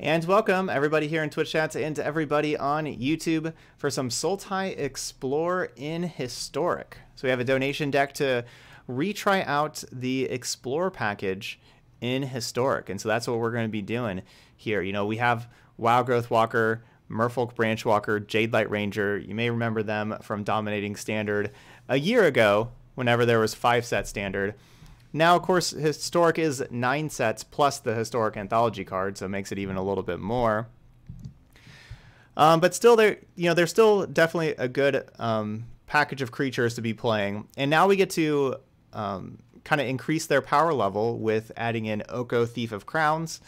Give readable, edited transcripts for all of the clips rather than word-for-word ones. And welcome everybody here in Twitch chats and everybody on YouTube for some Sultai Explore in Historic. So we have a donation deck to retry out the Explore package in Historic. And so that's what we're going to be doing here. You know, we have Wildgrowth Walker, Merfolk Branchwalker, Jade Light Ranger. You may remember them from dominating Standard a year ago whenever there was 5-set Standard. Now, of course, Historic is 9 sets plus the Historic Anthology card, so it makes it even a little bit more. But still, there's still definitely a good package of creatures to be playing. And now we get to kind of increase their power level with adding in Oko Thief of Crowns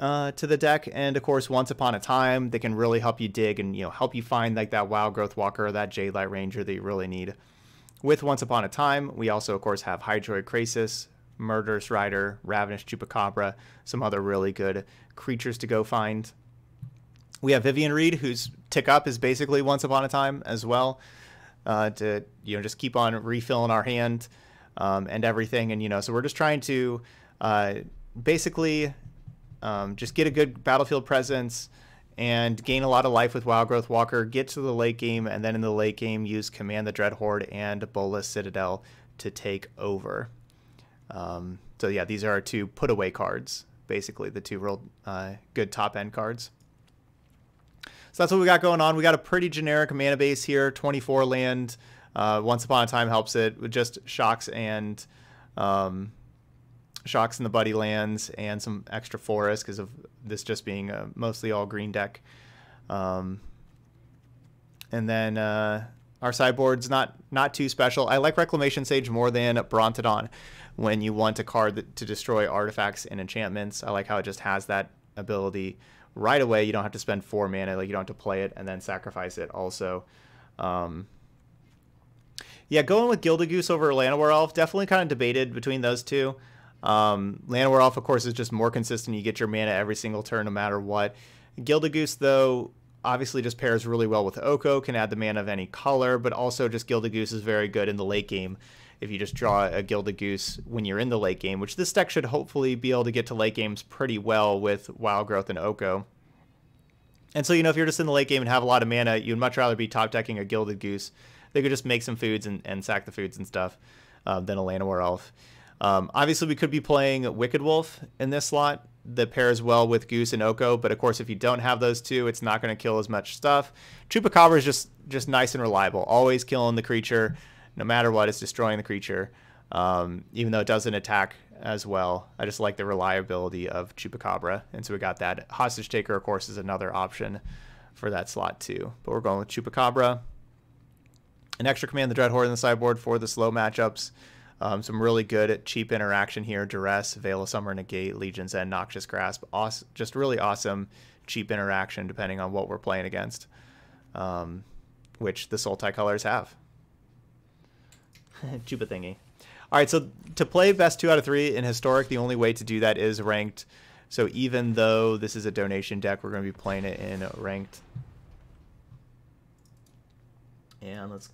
to the deck. And, of course, Once Upon a Time, they can really help you dig and, you know, help you find like that Wild Growth Walker, that Jade Light Ranger that you really need. With Once Upon a Time, we also, of course, have Hydroid Krasis, Murderous Rider, Ravenous Chupacabra, some other really good creatures to go find. We have Vivien Reid, whose tick up is basically Once Upon a Time as well, to, you know, just keep on refilling our hand and everything. And, you know, so we're just trying to basically just get a good battlefield presence and gain a lot of life with Wildgrowth Walker, get to the late game, and then in the late game use Command the Dreadhorde and Bolas Citadel to take over. So yeah, these are our two put-away cards, basically, the two real good top-end cards. So that's what we got going on. We got a pretty generic mana base here, 24 land. Once Upon a Time helps it with just shocks and... Shocks in the buddy lands and some extra forest because of this just being a mostly all green deck. And then our sideboard's not too special. I like Reclamation Sage more than Brontodon when you want a card to destroy artifacts and enchantments. I like how it just has that ability right away. You don't have to spend 4 mana. Like, you don't have to play it and then sacrifice it also. Yeah, going with Gilded Goose over Llanowar Elf, definitely kind of debated between those two. Llanowar Elf, of course, is just more consistent. You get your mana every single turn, no matter what. Gilded Goose, though, obviously just pairs really well with Oko, can add the mana of any color, but also just Gilded Goose is very good in the late game if you just draw a Gilded Goose when you're in the late game, which this deck should hopefully be able to get to late games pretty well with Wild Growth and Oko. And so, you know, if you're just in the late game and have a lot of mana, you'd much rather be top decking a Gilded Goose. They could just make some foods and sack the foods and stuff than a Llanowar Elf. Obviously, we could be playing Wicked Wolf in this slot that pairs well with Goose and Oko, but of course, if you don't have those two, it's not going to kill as much stuff. Chupacabra is just nice and reliable, always killing the creature, no matter what. It's destroying the creature, even though it doesn't attack as well. I just like the reliability of Chupacabra, and so we got that. Hostage Taker, of course, is another option for that slot too, but we're going with Chupacabra. An extra Command the Dreadhorde in the sideboard for the slow matchups. Some really good cheap interaction here. Duress, Veil of Summer, Negate, Legion's End, Noxious Grasp. Awesome, just really awesome cheap interaction depending on what we're playing against, which the Sultai colors have. Chupa thingy. All right, so to play best 2 out of 3 in Historic, the only way to do that is ranked. So even though this is a donation deck, we're going to be playing it in ranked. And let's...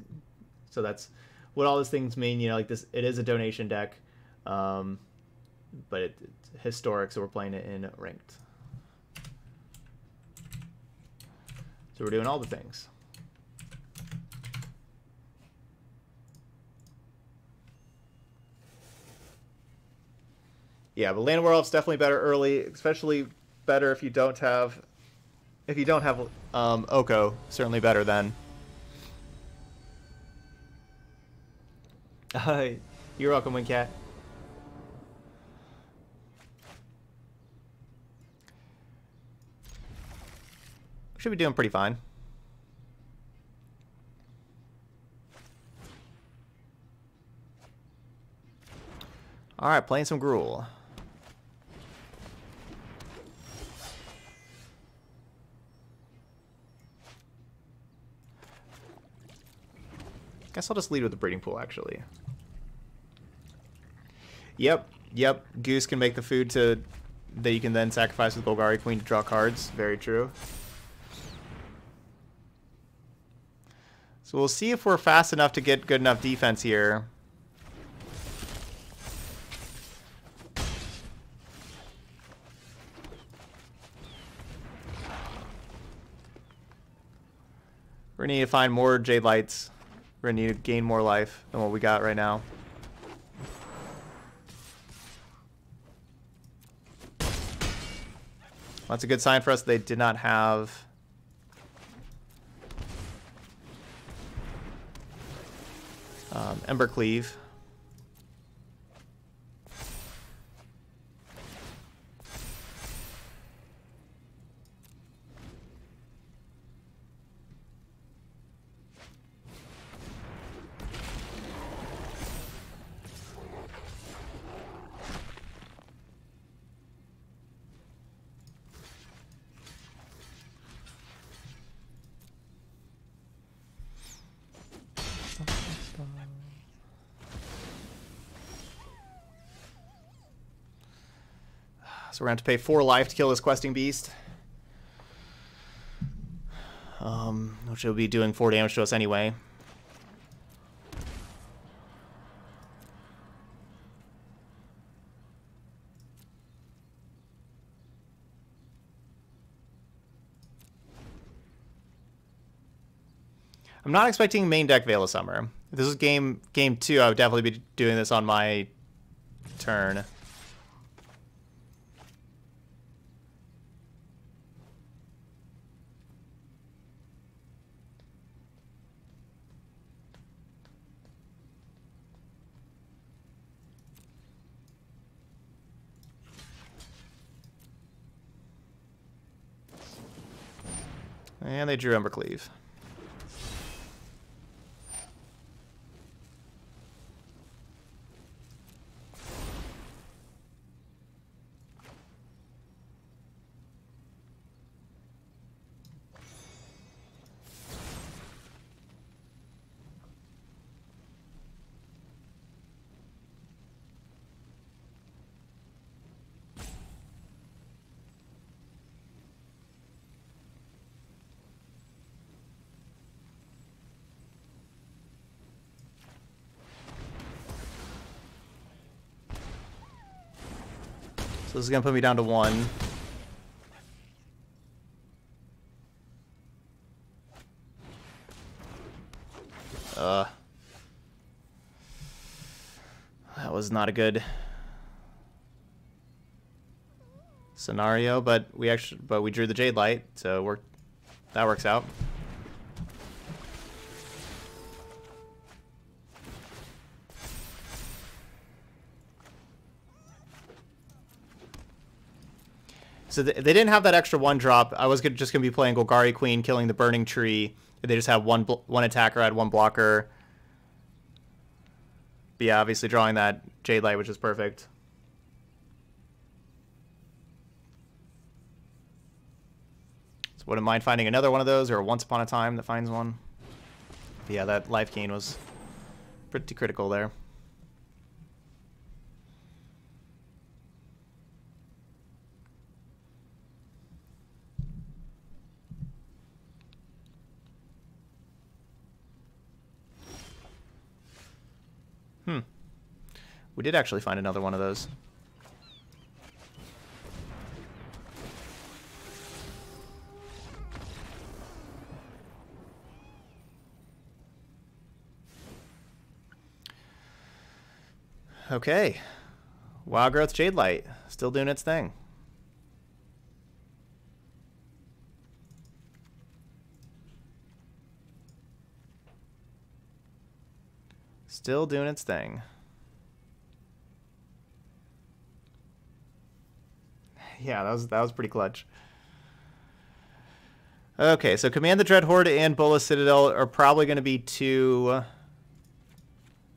So that's... what all these things mean, you know, like this, it is a donation deck, but it's Historic, so we're playing it in ranked. So we're doing all the things. Yeah, but Llanowar Elf's definitely better early, especially better if you don't have, Oko, certainly better then. You're welcome, Wincat. Should be doing pretty fine. All right, playing some Gruul. Guess I'll just lead with the breeding pool, actually. Yep. Goose can make the food that you can then sacrifice with Golgari Queen to draw cards. Very true. So we'll see if we're fast enough to get good enough defense here. We're gonna need to find more Jade Lights. We're gonna need to gain more life than what we got right now. That's a good sign for us. They did not have... Embercleave. So we're going to have to pay 4 life to kill this Questing Beast. Which will be doing 4 damage to us anyway. I'm not expecting main deck Veil of Summer. If this was game 2, I would definitely be doing this on my turn. And they drew Embercleave. This is going to put me down to 1. That was not a good scenario, but we drew the Jade Light, so that works out. So they didn't have that extra 1 drop. I was just going to be playing Golgari Queen, killing the Burning Tree. They just had one attacker, I had 1 blocker. But yeah, obviously drawing that Jade Light, which is perfect. So wouldn't mind finding another one of those, or Once Upon a Time that finds one. But yeah, that life gain was pretty critical there. We did actually find another one of those. Okay. Wildgrowth Jade Light. Still doing its thing. Still doing its thing. Yeah, that was pretty clutch. Okay, so Command the Dreadhorde and Bolas Citadel are probably going to be too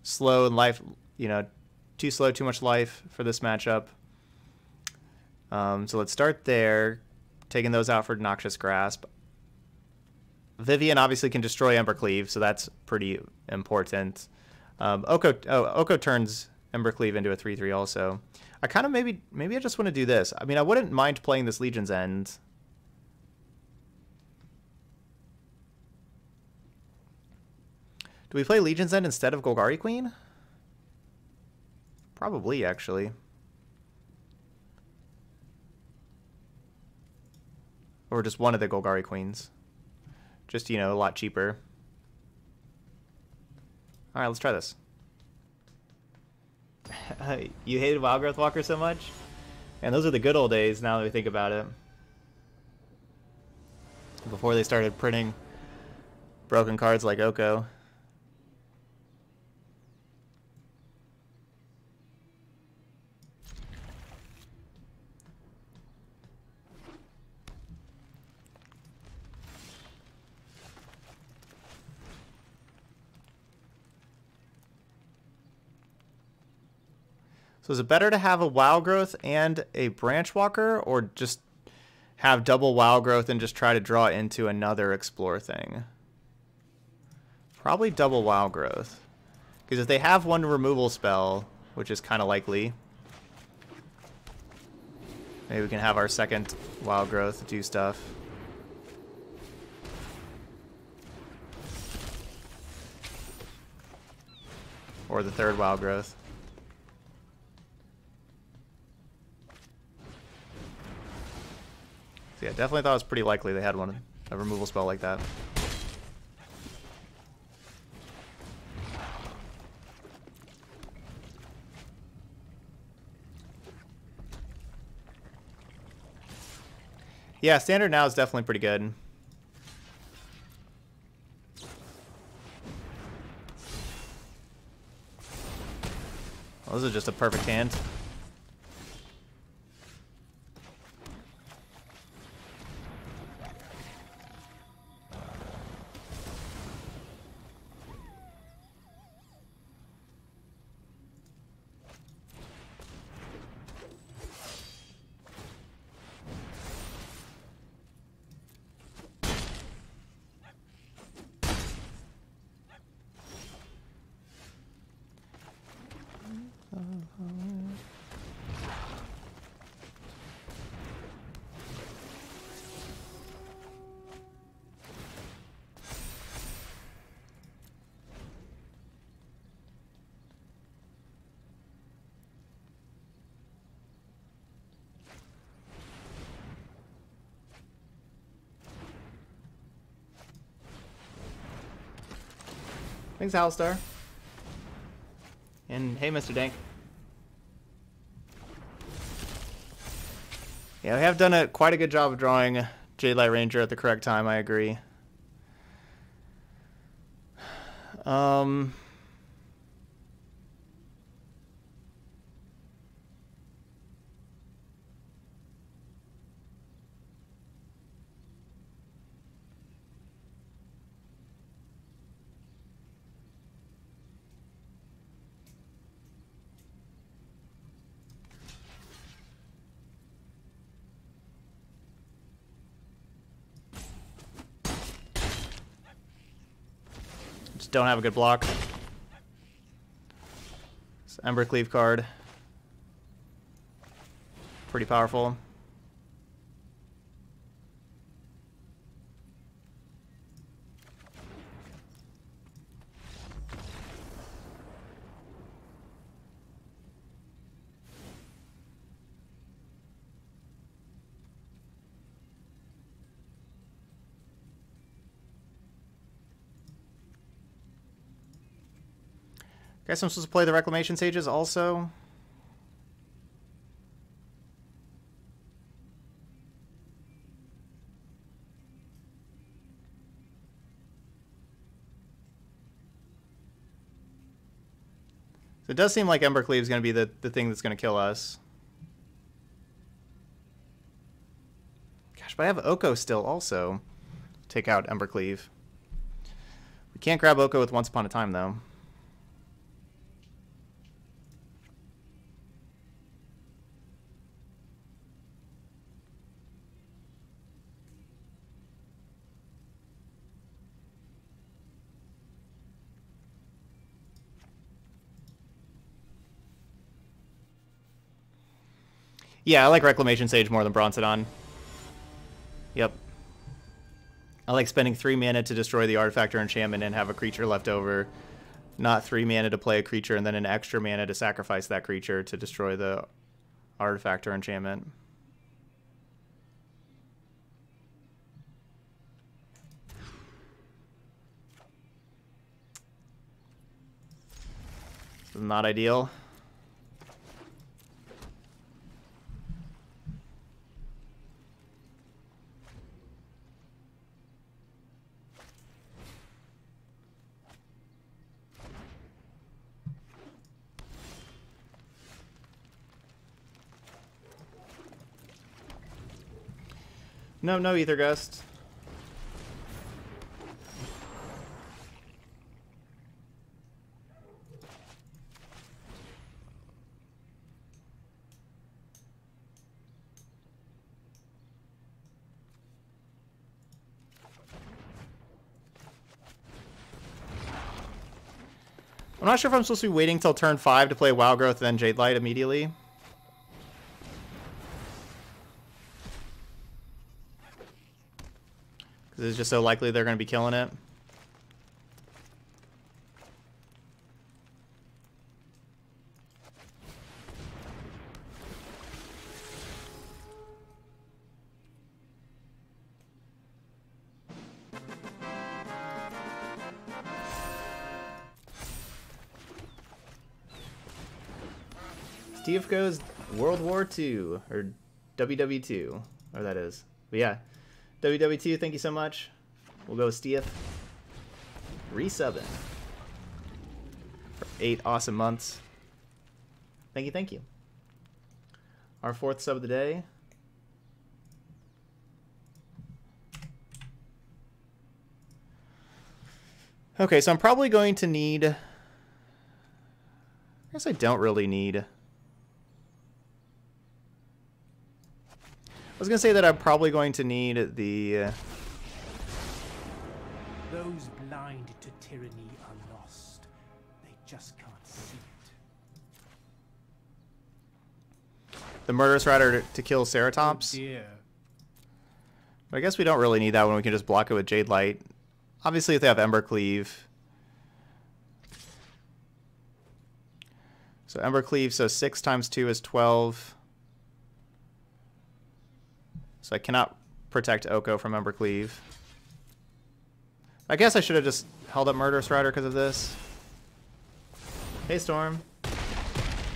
slow in life, too slow, too much life for this matchup. So let's start there, taking those out for Noxious Grasp. Vivien obviously can destroy Embercleave, so that's pretty important. Oko turns Embercleave into a 3/3 also. I kind of maybe I just want to do this. I mean, I wouldn't mind playing this Legion's End. Do we play Legion's End instead of Golgari Queen? Probably, actually. Or just one of the Golgari Queens. Just, you know, a lot cheaper. Alright, let's try this. You hated Wildgrowth Walker so much? And those are the good old days, now that we think about it. Before they started printing broken cards like Oko. So is it better to have a Wild Growth and a Branch Walker, or just have double Wild Growth and just try to draw into another Explore thing? Probably double Wild Growth. Because if they have one removal spell, which is kind of likely, maybe we can have our second Wild Growth do stuff. Or the third Wild Growth. Yeah, definitely thought it was pretty likely they had one, a removal spell like that. Yeah, standard now is definitely pretty good. Well, this is just a perfect hand. Thanks, Alistar. And hey, Mr. Dank. Yeah, we have done quite a good job of drawing Jade Light Ranger at the correct time, I agree. Don't have a good block. It's an Embercleave card. Pretty powerful. Guess I'm supposed to play the Reclamation Sages also. So it does seem like Embercleave is going to be the thing that's going to kill us. Gosh, but I have Oko still also. Take out Embercleave. We can't grab Oko with Once Upon a Time, though. Yeah, I like Reclamation Sage more than Bronzodon. Yep. I like spending 3 mana to destroy the artifact or enchantment and have a creature left over. Not 3 mana to play a creature and then an extra mana to sacrifice that creature to destroy the artifact or enchantment. is not ideal. No, no Aether Gust. I'm not sure if I'm supposed to be waiting till turn 5 to play Wildgrowth and then Jade Light immediately. Because it's just so likely they're going to be killing it. Thief goes World War II, or WW2, or that is. But yeah, WW2, thank you so much. We'll go with Thief. Resubbing. For 8 awesome months. Thank you, thank you. Our 4th sub of the day. Okay, so I'm probably going to need... I guess I don't really need... I was gonna say that I'm probably going to need the those blind to tyranny are lost. They just can't see it. The Murderous Rider to kill Ceratops. Yeah. But I guess we don't really need that when we can just block it with Jade Light. Obviously if they have Embercleave. So Embercleave, so 6 times 2 is 12. So I cannot protect Oko from Embercleave. I guess I should have just held up Murderous Rider because of this. Hey, Storm.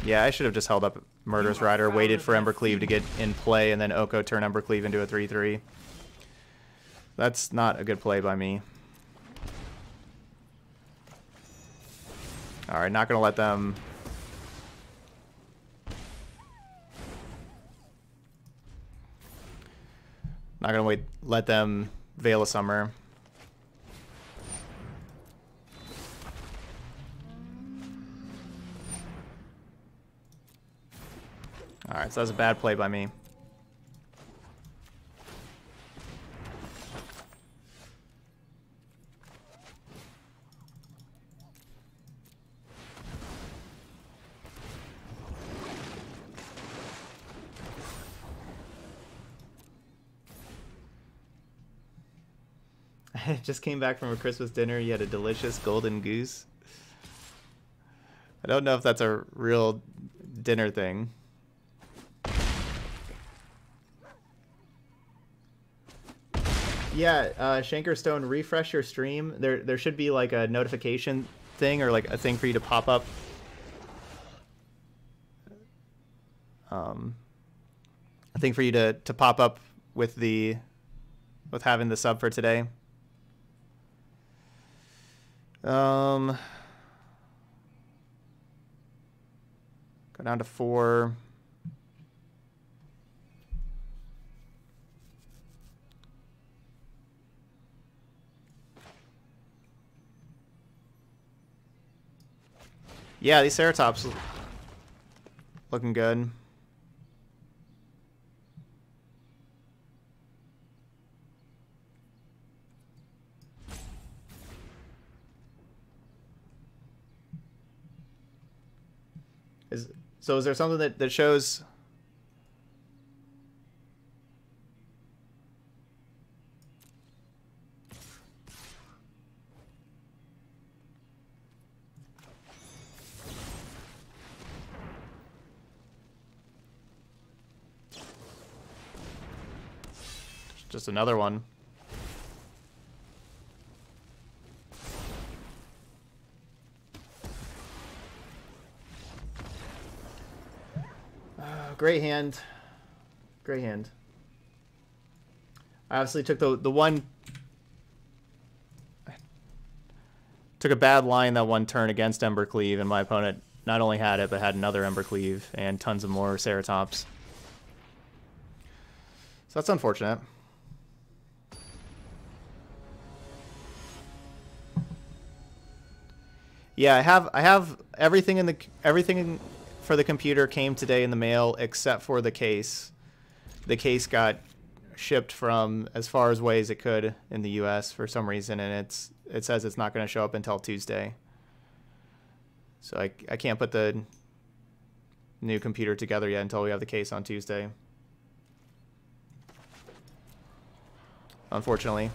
Yeah, I should have just held up Murderous Rider, waited for Embercleave to get in play, and then Oko turn Embercleave into a 3-3. That's not a good play by me. Alright, not going to let them... Not gonna wait. Let them Veil of Summer. All right, so that's a bad play by me. Just came back from a Christmas dinner. You had a delicious golden goose. I don't know if that's a real dinner thing. Yeah, Shankerstone, refresh your stream. There should be like a notification thing or like a thing for you to pop up. A thing for you to pop up with the having the sub for today. Go down to 4. Yeah, these Ceratops looking good. So is there something that shows? Just another one. great hand. Great hand. I obviously took the one... Took a bad line that one turn against Embercleave, and my opponent not only had it, but had another Embercleave and tons of more Ceratops. So that's unfortunate. Yeah, I have everything for the computer came today in the mail except for the case. The case got shipped from as far away as it could in the U.S. for some reason, and it says it's not going to show up until Tuesday. So I can't put the new computer together yet until we have the case on Tuesday. Unfortunately.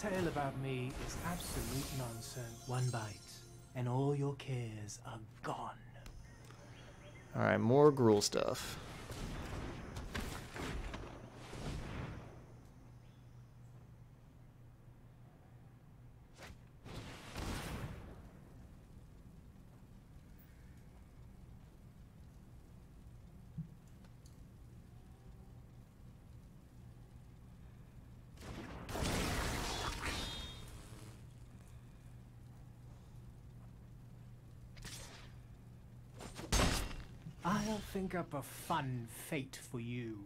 Tale about me is absolute nonsense. One bite, and all your cares are gone. All right, more gruel stuff. Think up a fun fate for you.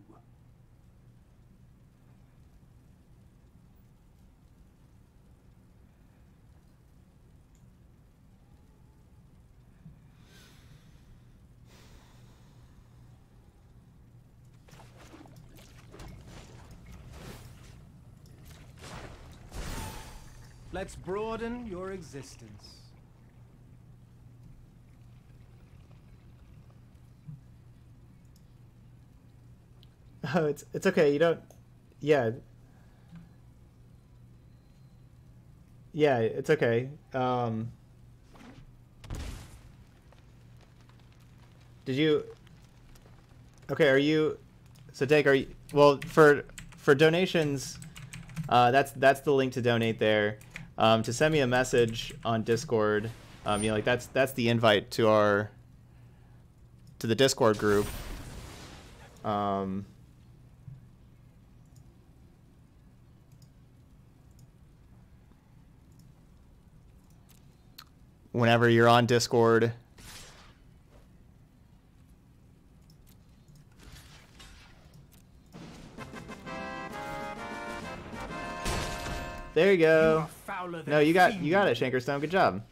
Let's broaden your existence. Oh, it's okay. You don't. Yeah. Yeah, it's okay. Did you? Okay, are you? So, Dake, are you? Well, for donations, that's the link to donate there. To send me a message on Discord, you know, like that's the invite to our the Discord group. Whenever you're on Discord, there you go. No, you got it, Shankerstone. Good job.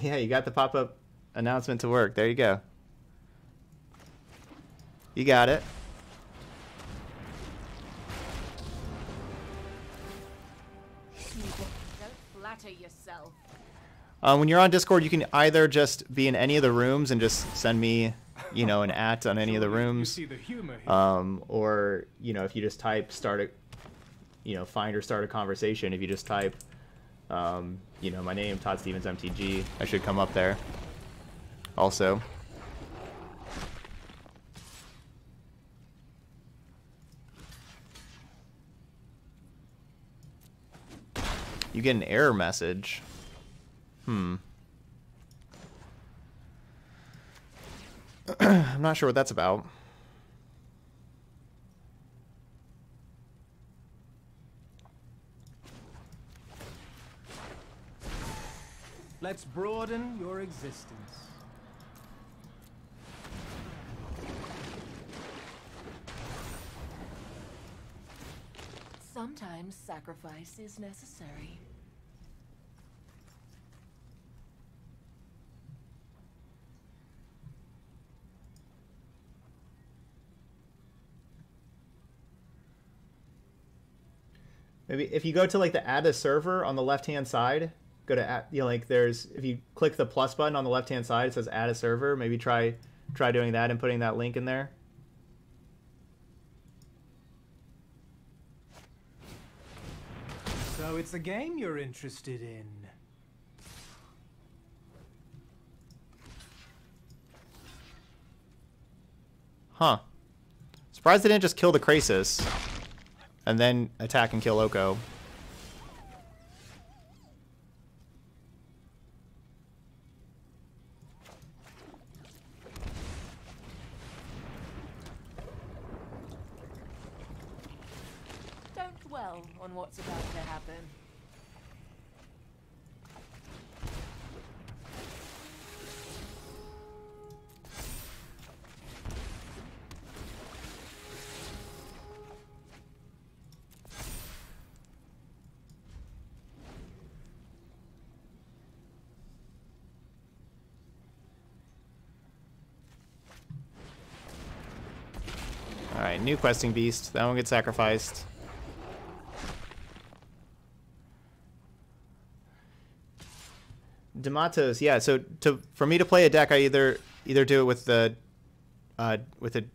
Yeah, you got the pop-up announcement to work. There you go. You got it. Yourself. When you're on Discord, you can either just be in any of the rooms and just send me, you know, an at on any of the rooms, or you know, if you just type find or start a conversation. If you just type, you know, my name, Todd Stevens MTG, I should come up there. Also. You get an error message. I'm not sure what that's about. Let's broaden your existence. Sometimes sacrifice is necessary. Maybe if you go to like the add a server on the left-hand side, go to add, you know, like there's, if you click the plus button on the left-hand side, it says add a server. Maybe try doing that and putting that link in there. So it's a game you're interested in. Huh. Surprised they didn't just kill the Krasis and then attack and kill Oko. Don't dwell on what's about to happen. Alright, new Questing Beast. That one gets sacrificed. Dematos, yeah, so for me to play a deck, I either do it with the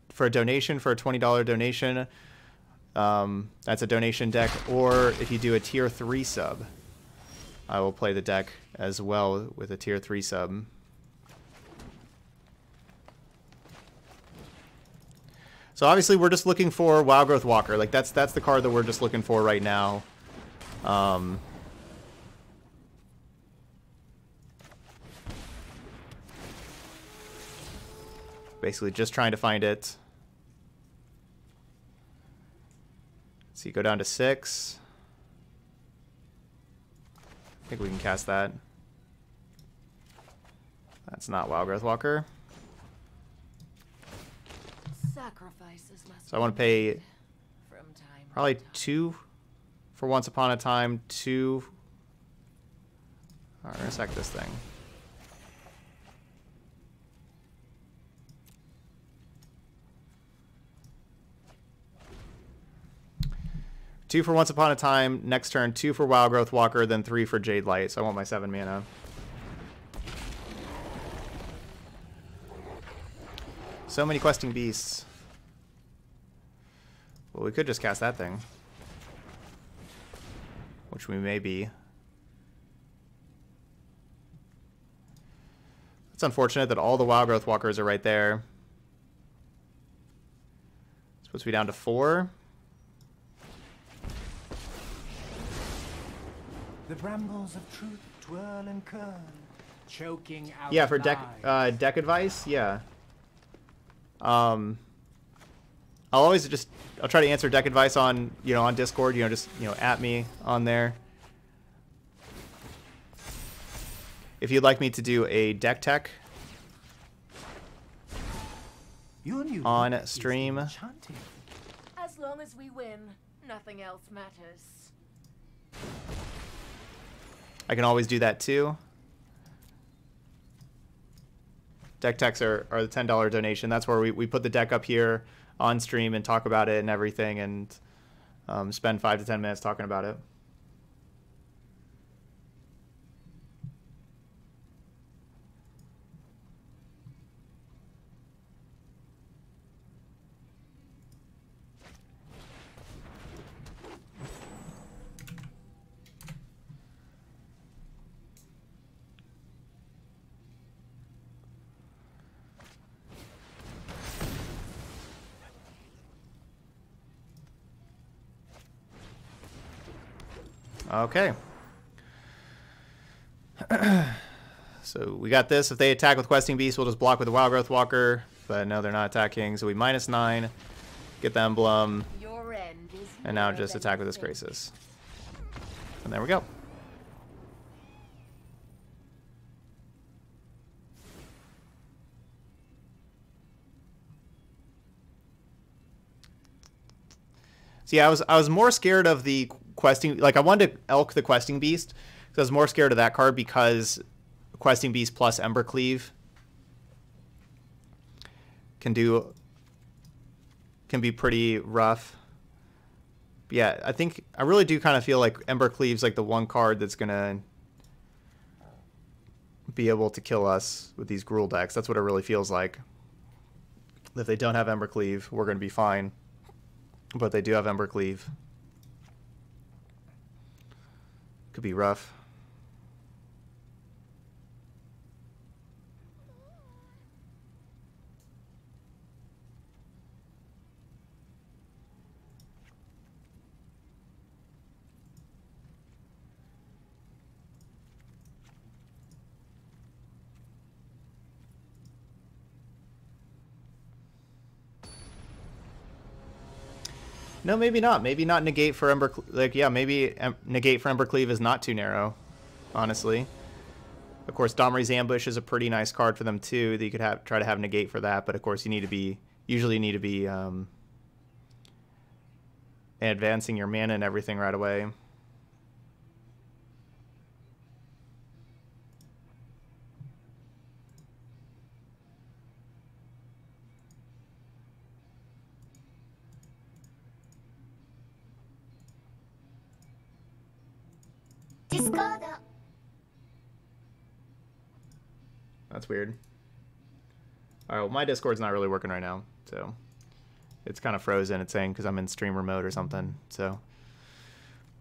for a donation, for a $20 donation. That's a donation deck, or if you do a tier 3 sub, I will play the deck as well with a tier 3 sub. So obviously we're just looking for Wildgrowth Walker. Like that's the card that we're just looking for right now. Basically just trying to find it. So you go down to 6. I think we can cast that. That's not Wildgrowth Walker. So I want to pay probably 2 for Once Upon a Time, 2. Alright, I'm going to sack this thing. Two for Once Upon a Time, next turn 2 for Wildgrowth Walker, then 3 for Jade Light. So I want my 7 mana. So many Questing Beasts. Well, we could just cast that thing, which we may be. It's unfortunate that all the Wildgrowth Walkers are right there. It's supposed to be down to 4. The brambles of truth twirl and curl, choking out. Yeah, for deck advice, yeah. I'll always just, I'll try to answer deck advice on, on Discord, just, at me on there. If you'd like me to do a deck tech on stream. As long as we win, nothing else matters. I can always do that too. Deck techs are the $10 donation. That's where we put the deck up here on stream and talk about it and everything, and spend 5 to 10 minutes talking about it. Okay. So we got this. If they attack with Questing Beast, we'll just block with the Wildgrowth Walker. But no, they're not attacking. So we -9, get the emblem, and now just attack with this Krasis. And there we go. See, I was more scared of the Questing, like I wanted to elk the Questing Beast, because I was more scared of that card because Questing Beast plus Embercleave can be pretty rough. But yeah, I think I really do kind of feel like Embercleave's like the one card that's gonna be able to kill us with these Gruul decks. That's what it really feels like. If they don't have Embercleave, we're gonna be fine. But they do have Embercleave. Could be rough. No, maybe not. Maybe not negate for Embercleave. Like, yeah, maybe negate for Embercleave is not too narrow, honestly. Of course, Domri's Ambush is a pretty nice card for them too. That you could have try to have negate for that, but of course you need to be advancing your mana and everything right away. Discord. That's weird. All right, well, my Discord's not really working right now, so it's kind of frozen. It's saying because I'm in streamer mode or something. So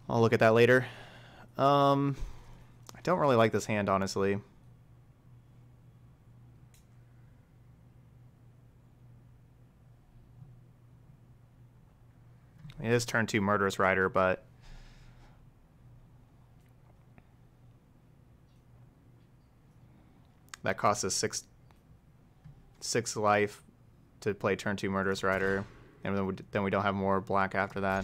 I'll look at that later. I don't really like this hand, honestly. It is turn 2 Murderous Rider, but that costs us six life to play turn 2 Murderous Rider, and then we don't have more black after that.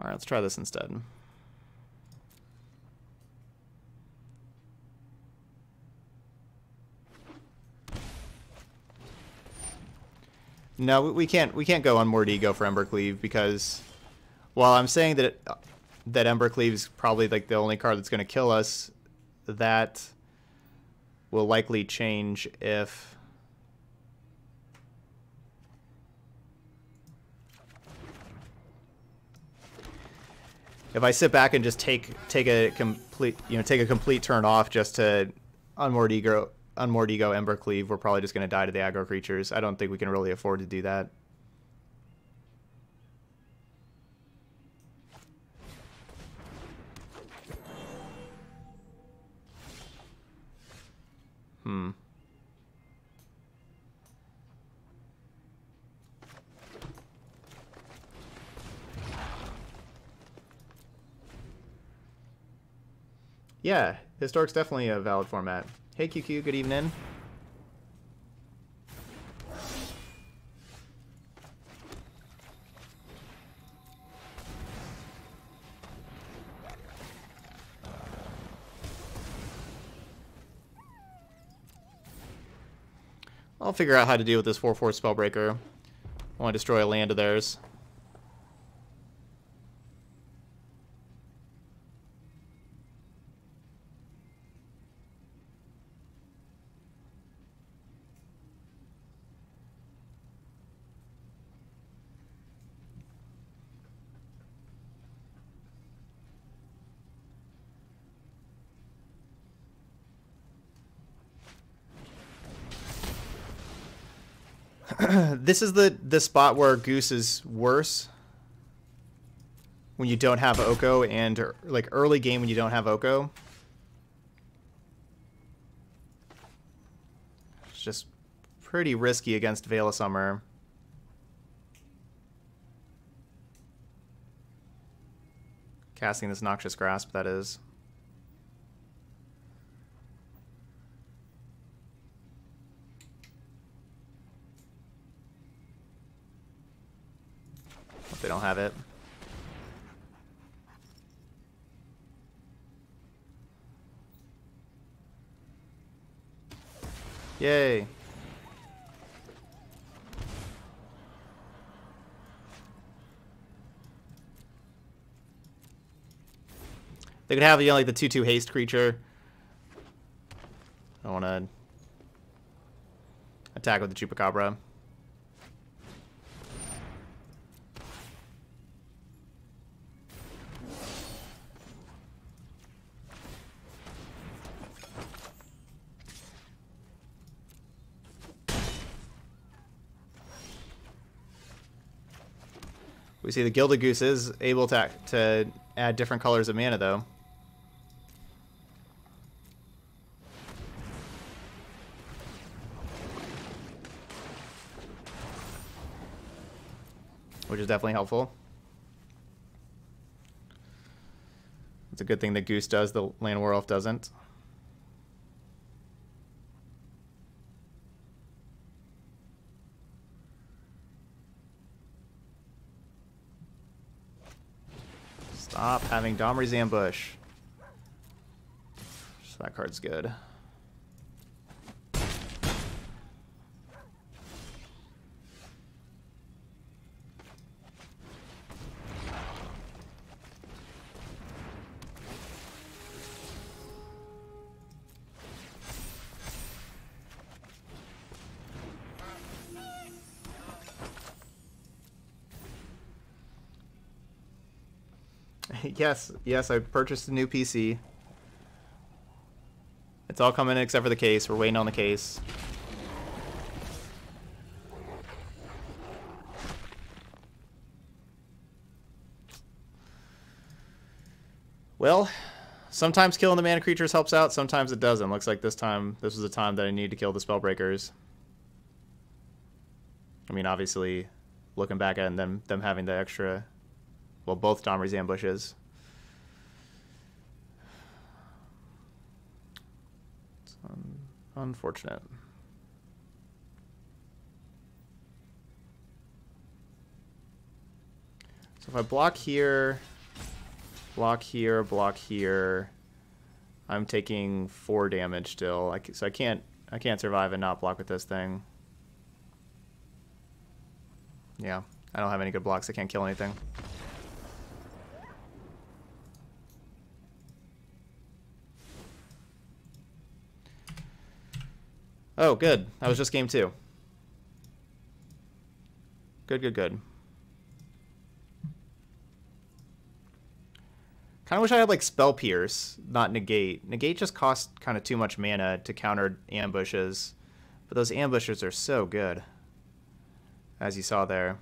All right, let's try this instead. No, we can't go on Mordigo for Embercleave, because while I'm saying that Embercleave's probably like the only card that's going to kill us, that will likely change if I sit back and just take a complete turn off just to unmordigo Embercleave. We're probably just going to die to the aggro creatures. I don't think we can really afford to do that. Hmm. Yeah, Historic's definitely a valid format. Hey QQ, good evening. I'll figure out how to deal with this 4/4 Spellbreaker. I want to destroy a land of theirs. This is the spot where Goose is worse when you don't have Oko, and like early game when you don't have Oko. It's just pretty risky against Veil of Summer. Casting this Noxious Grasp, that is. They don't have it. Yay. They could have, you know, like the 2/2 haste creature. I don't want to attack with the Chupacabra. We see the Gilded Goose is able to add different colors of mana, though. Which is definitely helpful. It's a good thing that Goose does, the Llanowar Elf doesn't. Stop having Domri's Ambush. So that card's good. Yes, yes, I purchased a new PC. It's all coming in except for the case. We're waiting on the case. Well, sometimes killing the mana creatures helps out, sometimes it doesn't. Looks like this time, this was the time that I need to kill the Spellbreakers. I mean, obviously, looking back at them having the extra... Well, both Domri's Ambushes. It's unfortunate. So if I block here, I'm taking 4 damage still. So I can't survive and not block with this thing. Yeah, I don't have any good blocks. I can't kill anything. Oh, good. That was just game 2. Good. Kind of wish I had, like, Spell Pierce, not Negate. Negate just costs kind of too much mana to counter ambushes. But those ambushes are so good, as you saw there.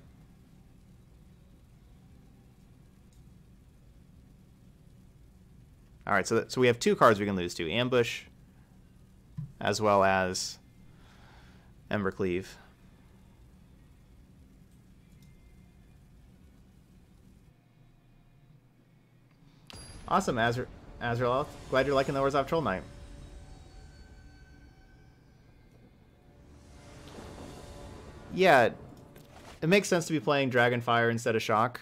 All right, so we have 2 cards we can lose to. Ambush, as well as... Embercleave. Awesome, Azrael. Glad you're liking the Orzhov Troll Knight. Yeah, it makes sense to be playing Dragonfire instead of Shock.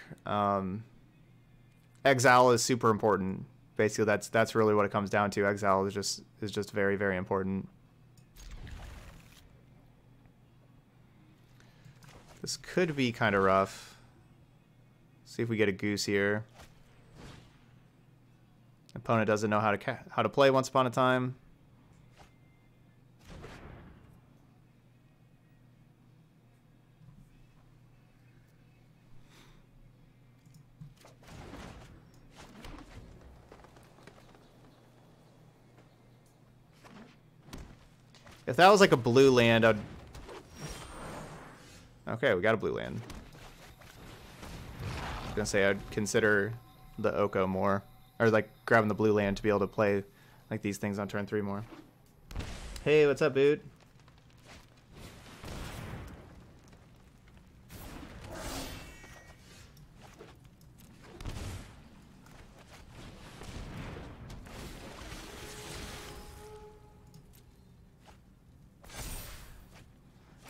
Exile is super important. Basically, that's really what it comes down to. Exile is just very, very important. This could be kind of rough. See if we get a goose here. Opponent doesn't know how to play Once Upon a Time. If that was like a blue land, I'd... Okay, we got a blue land. I was gonna say I'd consider the Oko more, or like grabbing the blue land to be able to play like these things on turn 3 more. Hey, what's up, Boot?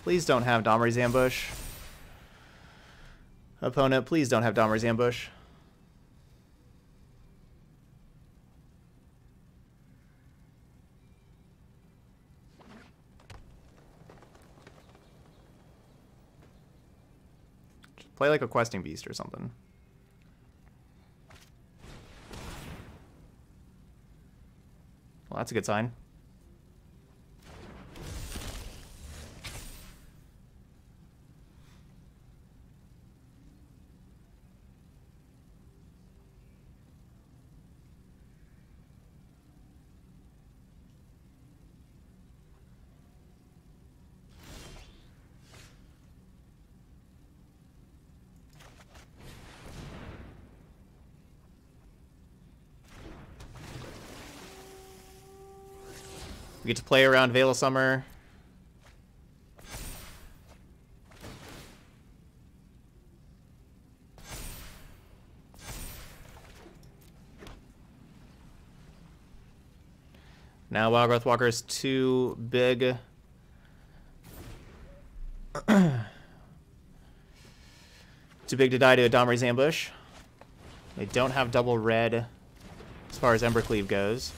Please don't have Domri's Ambush. Opponent, please don't have Domri's Ambush. Just play like a Questing Beast or something. Well, that's a good sign. We get to play around Veil of Summer. Now Wildgrowth Walker is too big. Too big to die to a Domri's Ambush. They don't have double red as far as Embercleave goes.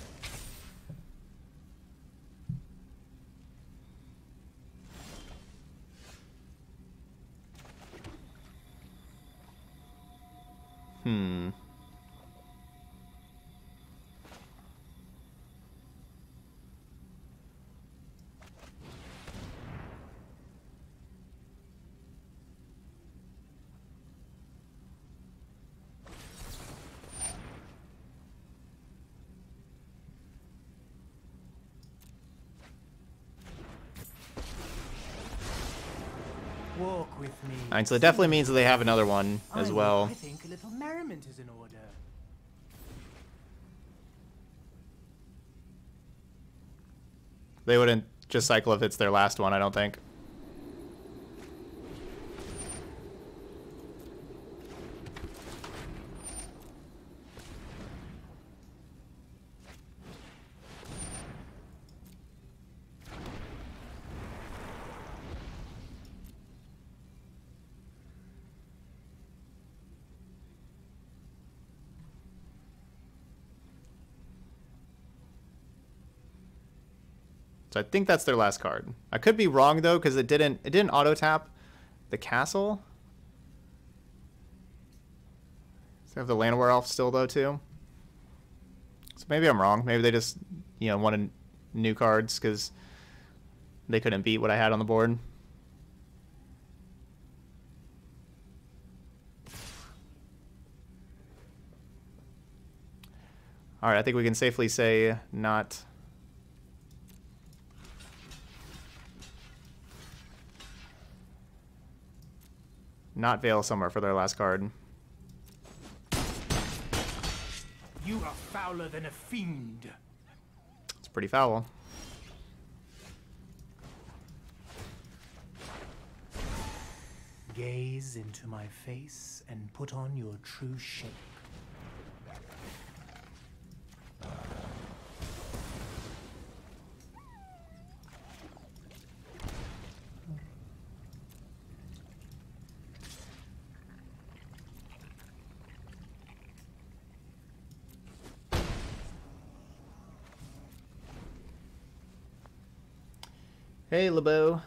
Alright, so it definitely means that they have another one as well. I think a little merriment is in order. They wouldn't just cycle if it's their last one, I don't think. So I think that's their last card. I could be wrong though, because it didn't auto tap the castle. So they have the Llanowar Elf still though too. So maybe I'm wrong. Maybe they just, you know, wanted new cards because they couldn't beat what I had on the board. All right, I think we can safely say not. Not Veil of Summer for their last card. You are fouler than a fiend. It's pretty foul. Gaze into my face and put on your true shape. Hey, LeBeau.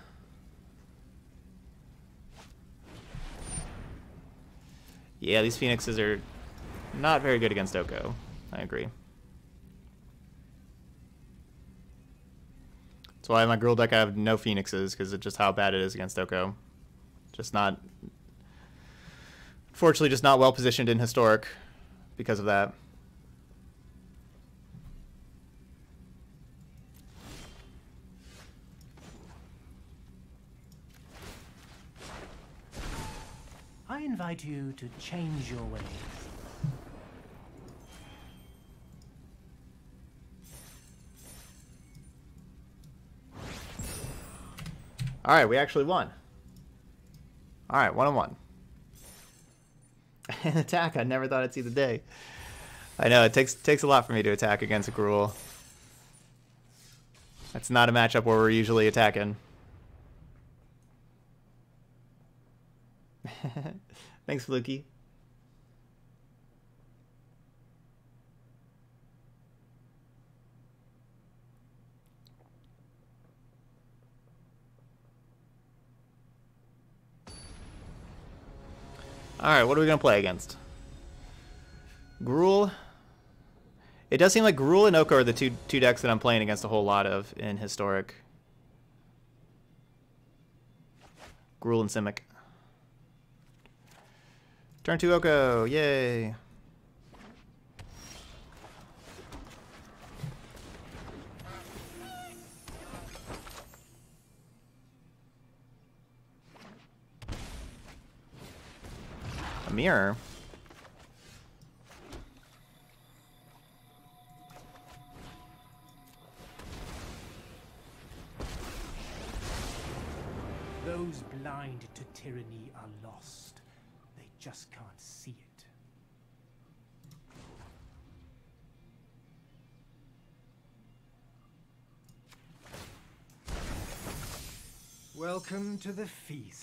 Yeah, these Phoenixes are not very good against Oko. I agree. That's why in my girl deck I have no Phoenixes, because it's just how bad it is against Oko. Just not... Unfortunately, just not well positioned in Historic because of that. I invite you to change your ways. All right, we actually won. All right, 1-on-1. An attack I never thought I'd see the day. I know, it takes a lot for me to attack against Gruul. That's not a matchup where we're usually attacking. Thanks, Fluky. Alright, what are we going to play against? Gruul. It does seem like Gruul and Oko are the two decks that I'm playing against a whole lot of in Historic. Gruul and Simic. Turn 2 Oko, yay! A mirror. Those blind to tyranny are lost. Just can't see it. Welcome to the feast.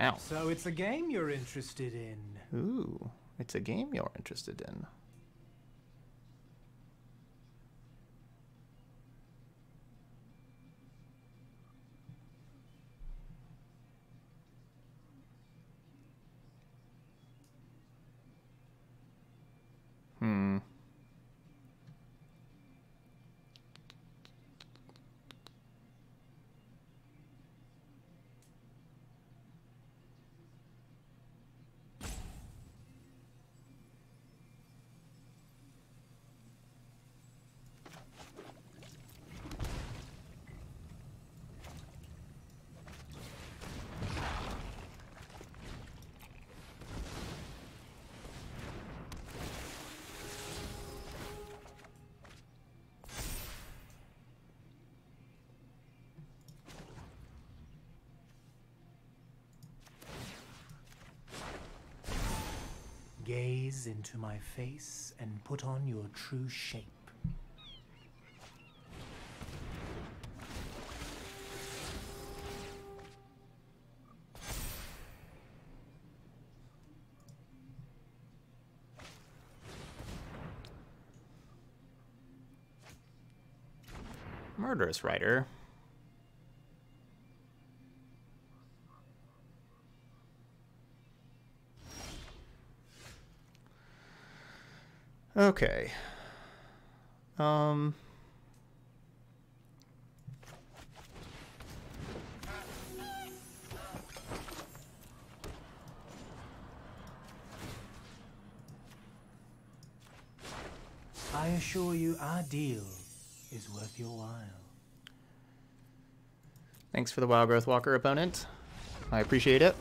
Ow. So it's a game you're interested in. Ooh, it's a game you're interested in. Gaze into my face and put on your true shape. Murderous Rider. Okay. I assure you our deal is worth your while. Thanks for the Wildgrowth Walker, opponent. I appreciate it.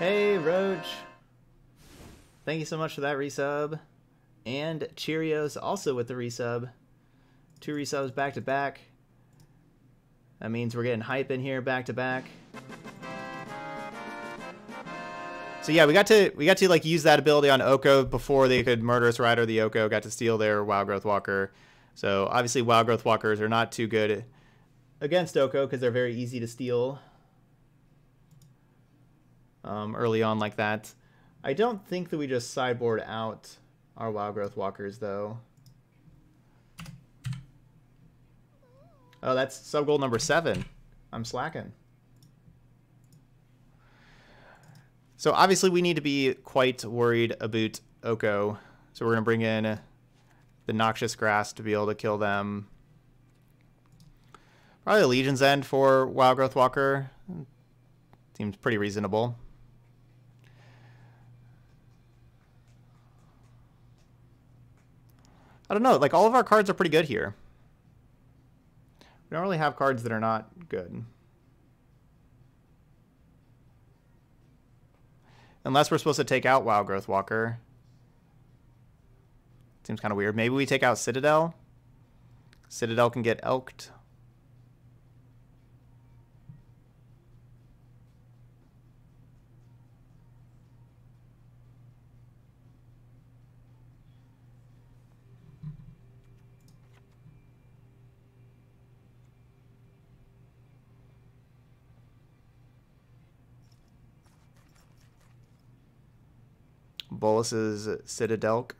Hey, Roach. Thank you so much for that resub. And Cheerios also with the resub. 2 resubs back to back. That means we're getting hype in here back to back. So yeah, we got to like use that ability on Oko before they could Murderous Rider the Oko, got to steal their Wildgrowth Walker. So obviously Wildgrowth Walkers are not too good against Oko because they're very easy to steal early on like that. I don't think that we just sideboard out our Wildgrowth Walkers, though. Oh, that's sub-goal number 7. I'm slacking. So obviously we need to be quite worried about Oko. So we're going to bring in the Noxious Grasp to be able to kill them. Probably a Legion's End for Wildgrowth Walker. Seems pretty reasonable. I don't know, like all of our cards are pretty good here. We don't really have cards that are not good. Unless we're supposed to take out Wildgrowth Walker. Seems kind of weird. Maybe we take out Citadel. Citadel can get elked. Bolas' Citadel.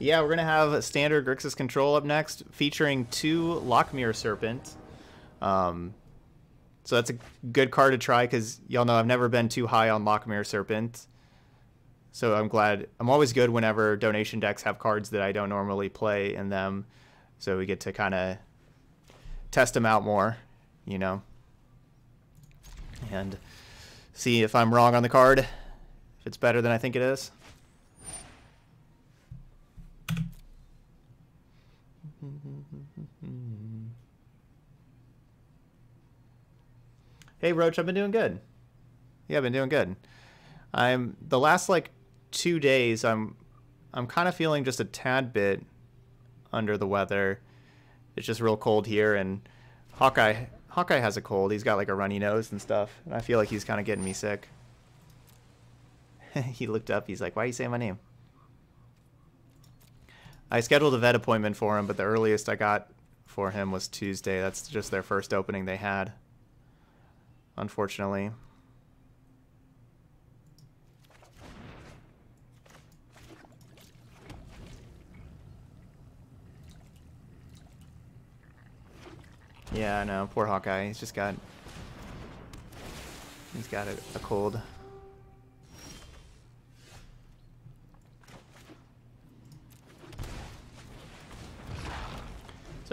Yeah, we're going to have standard Grixis Control up next, featuring 2 Lochmere Serpent. So that's a good card to try, because y'all know I've never been too high on Lochmere Serpent. So I'm glad. I'm always good whenever donation decks have cards that I don't normally play in them. So we get to kind of test them out more, you know. And see if I'm wrong on the card, if it's better than I think it is. Hey, Roach, I've been doing good. Yeah, I've been doing good. The last like 2 days, I'm kind of feeling just a tad bit under the weather. It's just real cold here, and Hawkeye has a cold. He's got like a runny nose and stuff, and I feel like he's kind of getting me sick. He looked up. He's like, "Why are you saying my name?" I scheduled a vet appointment for him, but the earliest I got for him was Tuesday. That's just their first opening they had, unfortunately. Yeah, I know. Poor Hawkeye. He's just got... he's got a cold. So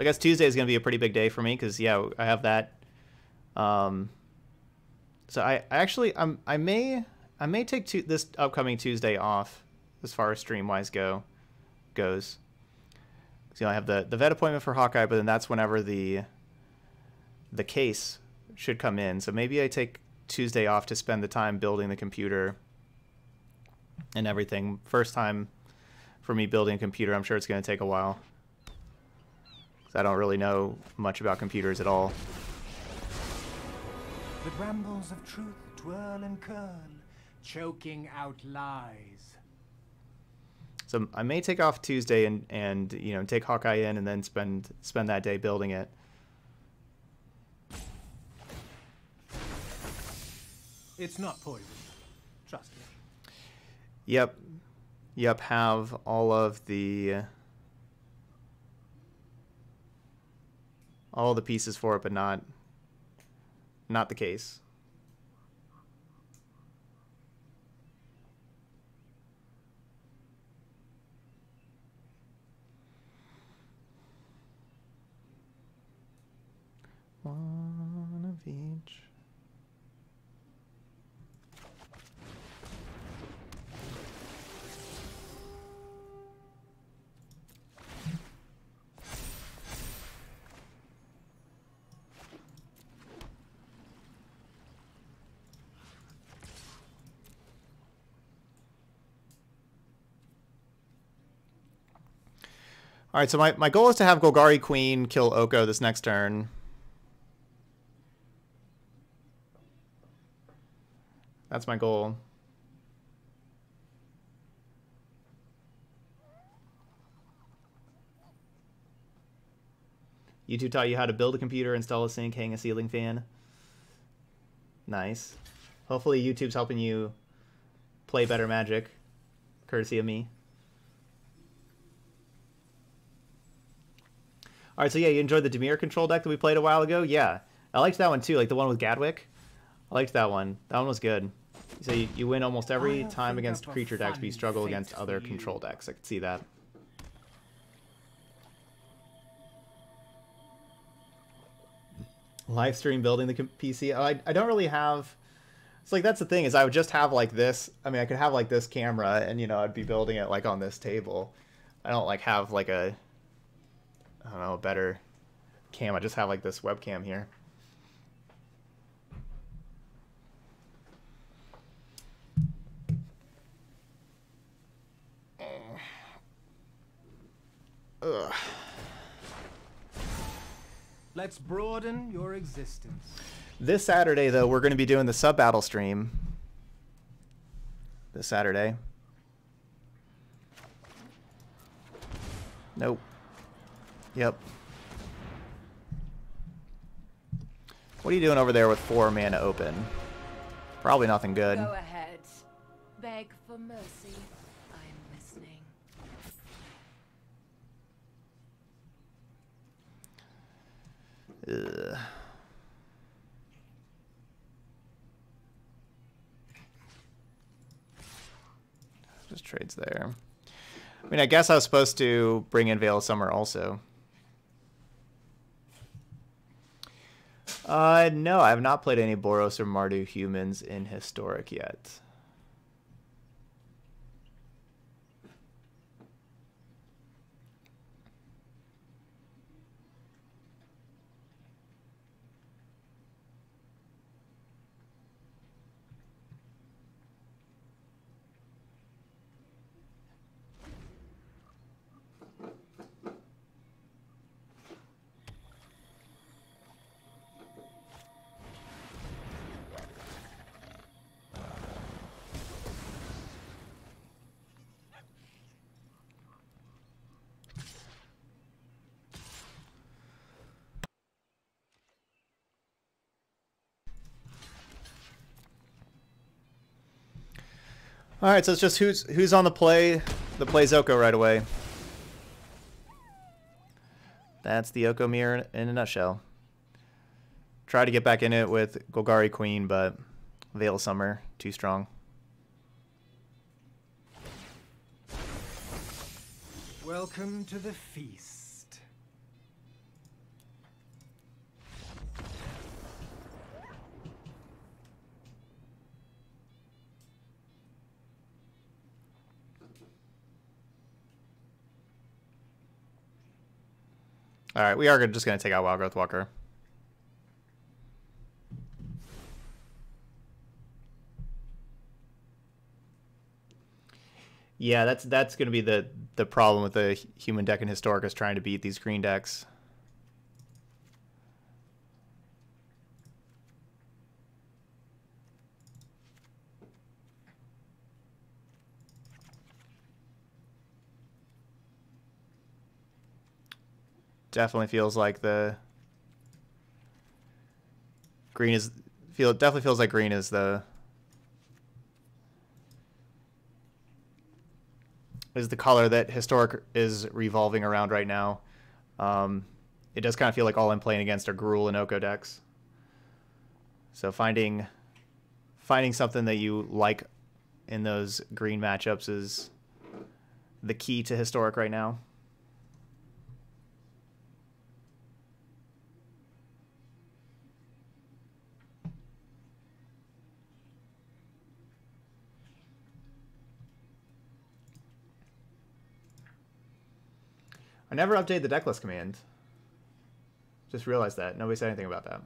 I guess Tuesday is going to be a pretty big day for me because, yeah, I have that. So I actually... I may take this upcoming Tuesday off as far as stream-wise goes. So, you know, I have the vet appointment for Hawkeye, but then that's whenever the case should come in. So maybe I take Tuesday off to spend the time building the computer and everything. First time for me building a computer. I'm sure it's going to take a while, because I don't really know much about computers at all. The brambles of truth twirl and curl, choking out lies. So I may take off Tuesday and you know, take Hawkeye in and then spend that day building it. It's not poison. Trust me. Yep. Yep, have all the pieces for it, but not the case. One of each. All right, so my goal is to have Golgari Queen kill Oko this next turn. That's my goal. YouTube taught you how to build a computer, install a sink, hang a ceiling fan. Nice. Hopefully YouTube's helping you play better Magic, courtesy of me. All right, so yeah, you enjoyed the Dimir control deck that we played a while ago? Yeah, I liked that one too, like the one with Gadwick. I liked that one. That one was good. So you win almost every time against creature decks, but you struggle against other control decks. I could see that. Live stream building the PC. I don't really have... it's like, that's the thing, is I would just have like this. I mean, I could have like this camera and, you know, I'd be building it like on this table. I don't like have like a... I don't know, a better cam. I just have like this webcam here. Ugh. Let's broaden your existence. This Saturday, though, we're going to be doing the sub battle stream. This Saturday. Nope. Yep. What are you doing over there with 4 mana open? Probably nothing good. Go ahead. Beg for mercy. I'm listening. Ugh. Just trades there. I mean, I guess I was supposed to bring in Veil of Summer also. No, I have not played any Boros or Mardu humans in Historic yet. All right, so it's just who's on the play. The play's Oko right away. That's the Oko mirror in a nutshell. Try to get back in it with Golgari Queen, but Veil of Summer too strong. Welcome to the feast. All right, we are just going to take out Wildgrowth Walker. Yeah, that's going to be the problem with the human deck in Historic, is trying to beat these green decks. Definitely feels like the green is definitely feels like green is the color that Historic is revolving around right now. It does kind of feel like all I'm playing against are Gruul and Oko decks. So finding something that you like in those green matchups is the key to Historic right now. I never updated the decklist command. Just realized that. Nobody said anything about that.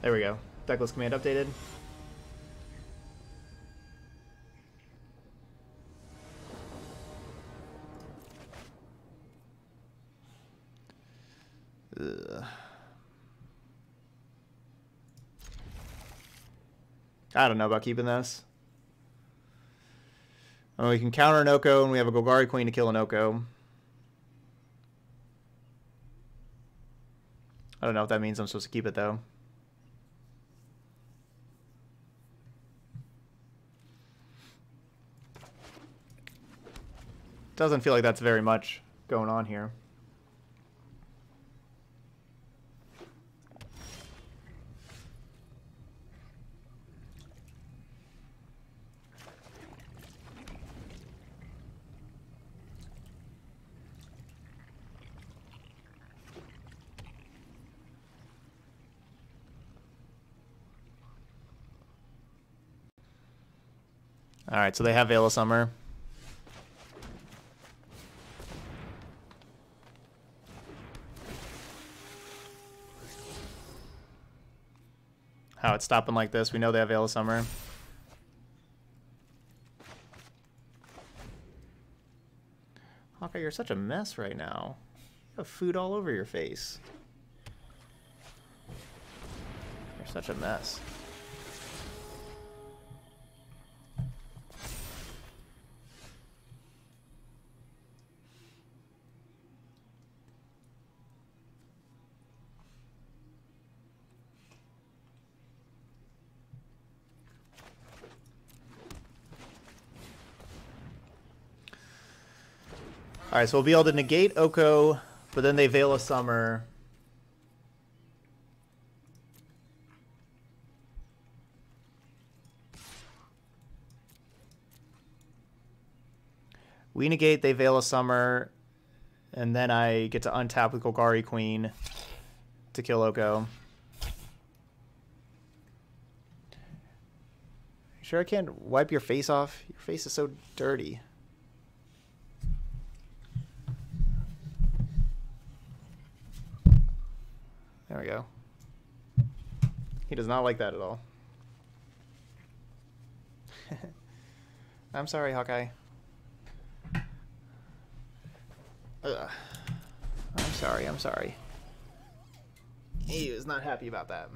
There we go. Decklist command updated. Ugh. I don't know about keeping this. Oh, we can counter an Oko, and we have a Golgari Queen to kill an Oko. I don't know if that means I'm supposed to keep it, though. Doesn't feel like that's very much going on here. All right, so they have Veil of Summer. How it's stopping like this. We know they have Veil of Summer. Hawkeye, you're such a mess right now. You have food all over your face. You're such a mess. All right, so we'll be able to negate Oko, but then they Veil of Summer. We negate, they Veil of Summer, and then I get to untap with Golgari Queen to kill Oko. Sure, I can't wipe your face off? Your face is so dirty. There we go. He does not like that at all. I'm sorry, Hawkeye. Ugh. I'm sorry, I'm sorry. He is not happy about that.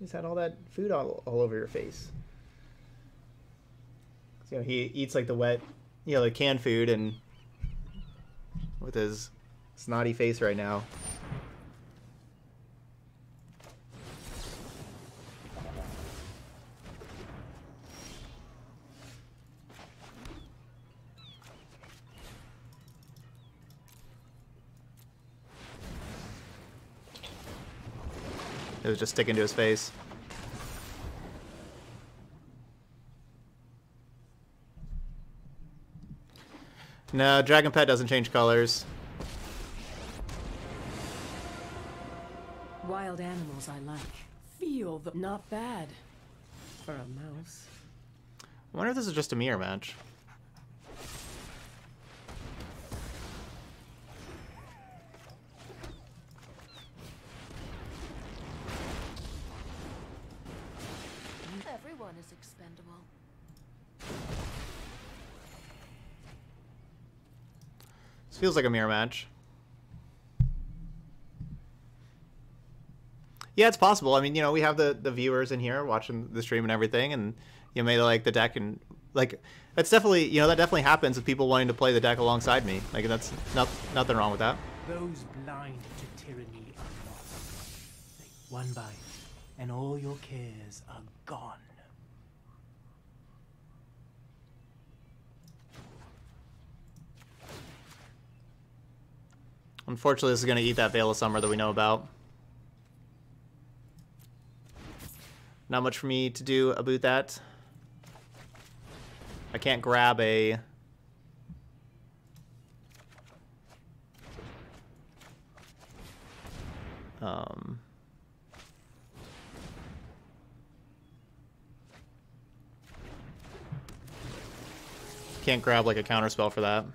He's had all that food all over your face. You know, he eats like the wet, you know, the canned food, and with his snotty face right now. It was just sticking to his face. No, Dragon Pet doesn't change colors. Wild animals I like. Feel the not bad for a mouse. I wonder if this is just a mirror match. Everyone is expendable. This feels like a mirror match. Yeah, it's possible. I mean, you know, we have the viewers in here watching the stream and everything, and you know, maybe like the deck and like that's definitely, you know, that definitely happens with people wanting to play the deck alongside me. Like that's nothing wrong with that. Those blind to tyranny are lost. Take one bite, and all your cares are gone. Unfortunately, this is going to eat that Veil of Summer that we know about. Not much for me to do about that. I can't grab a... Can't grab like a counter spell for that.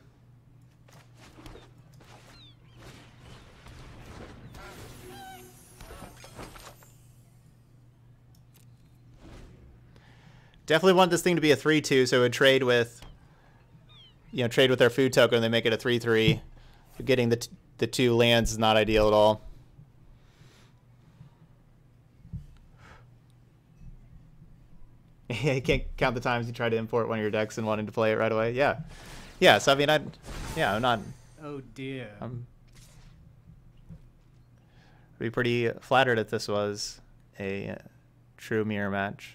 Definitely want this thing to be a 3-2, so it would trade with, you know, trade with their food token, and they make it a 3-3. But getting the two lands is not ideal at all. Yeah, you can't count the times you try to import one of your decks and wanting to play it right away. Yeah, yeah. So I mean, I'm not. Oh dear. I'd be pretty flattered if this was a true mirror match.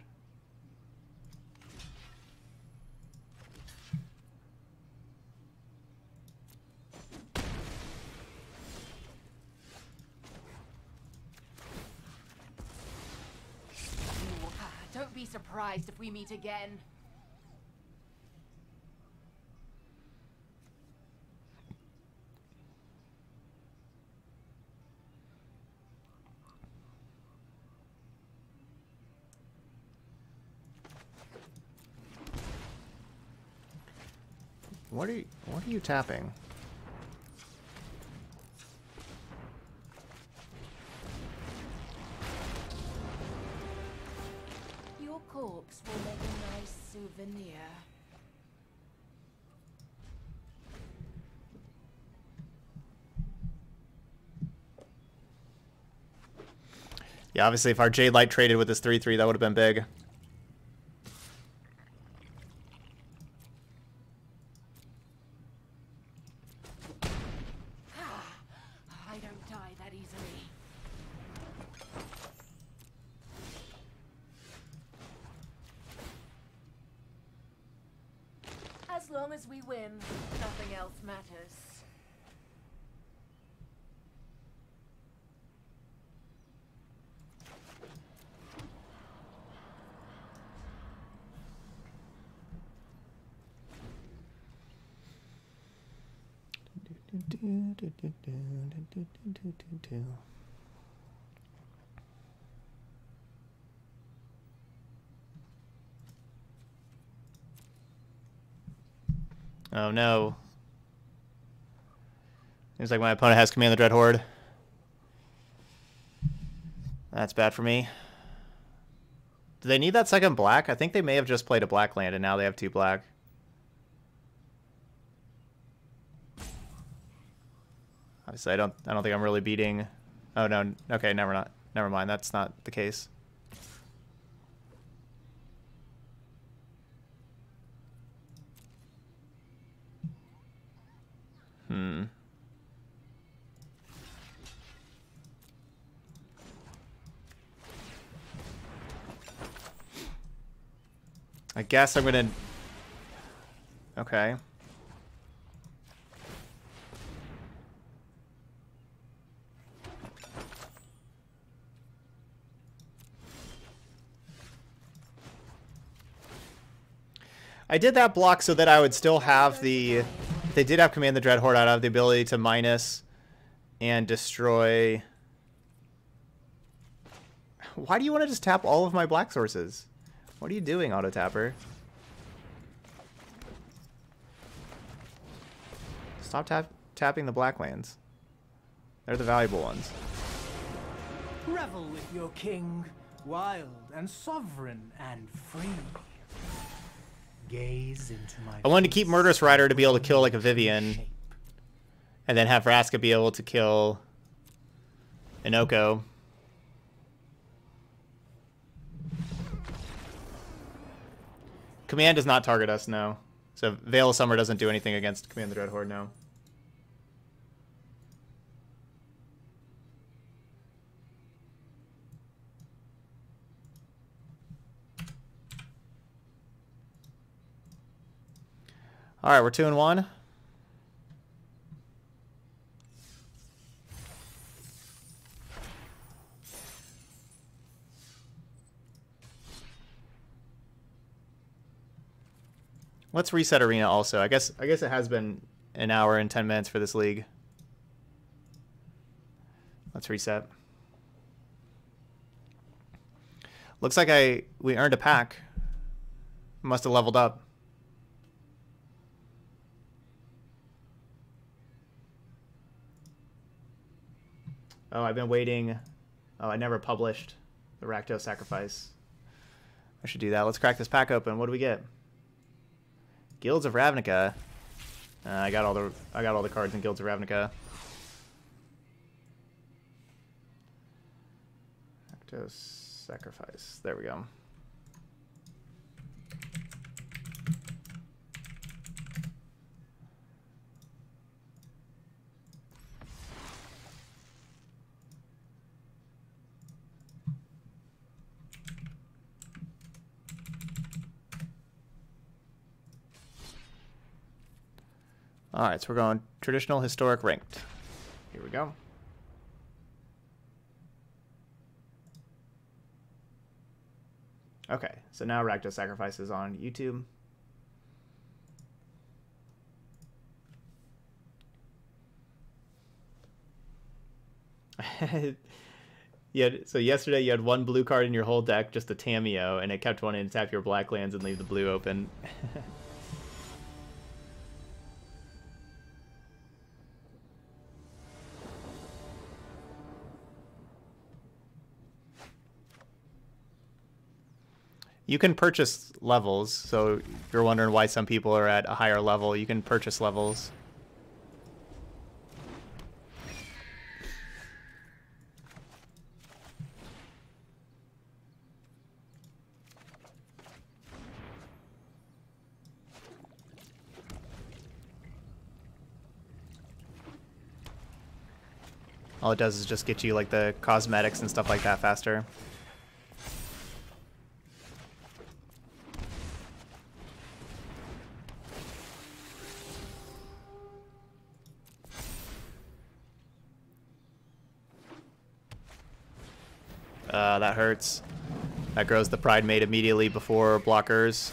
Surprised if we meet again. What are you tapping? Corpse will make a nice souvenir. Yeah, obviously if our Jade Light traded with this 3-3, that would have been big. Oh no. Seems like my opponent has Command the Dreadhorde. That's bad for me. Do they need that second black? I think they may have just played a black land and now they have two black. Obviously, I don't think I'm really beating. Oh no. Okay, never mind. That's not the case. Hmm. I guess I'm gonna... Okay. I did that block so that I would still have the... If they did have Command the Dreadhorde, I'd have the ability to minus and destroy... Why do you want to just tap all of my black sources? What are you doing, Auto Tapper? Stop tapping the black lands. They're the valuable ones. Revel with your king, wild and sovereign and free. Gaze into my. I wanted to keep Murderous Rider to be able to kill like a Vivien, and then have Vraska be able to kill an Oko. Command does not target us, no. So Veil of Summer doesn't do anything against Command the Dreadhorde, no. All right, we're 2-1. Let's reset Arena also. I guess it has been an hour and 10 minutes for this league. Let's reset. Looks like we earned a pack. Must have leveled up. Oh, I've been waiting. Oh, I never published the Rakdos Sacrifice. I should do that. Let's crack this pack open. What do we get? Guilds of Ravnica. I got all the cards in Guilds of Ravnica. Rakdos Sacrifice. There we go. All right, so we're going traditional, historic, ranked. Here we go. Okay, so now Rakdos Sacrifice is on YouTube. Yeah. So yesterday you had one blue card in your whole deck, just a Tamiyo, and it kept wanting to tap your black lands and leave the blue open. You can purchase levels, so if you're wondering why some people are at a higher level, you can purchase levels. All it does is just get you like the cosmetics and stuff like that faster. That hurts. That grows the Pride Maid immediately before blockers.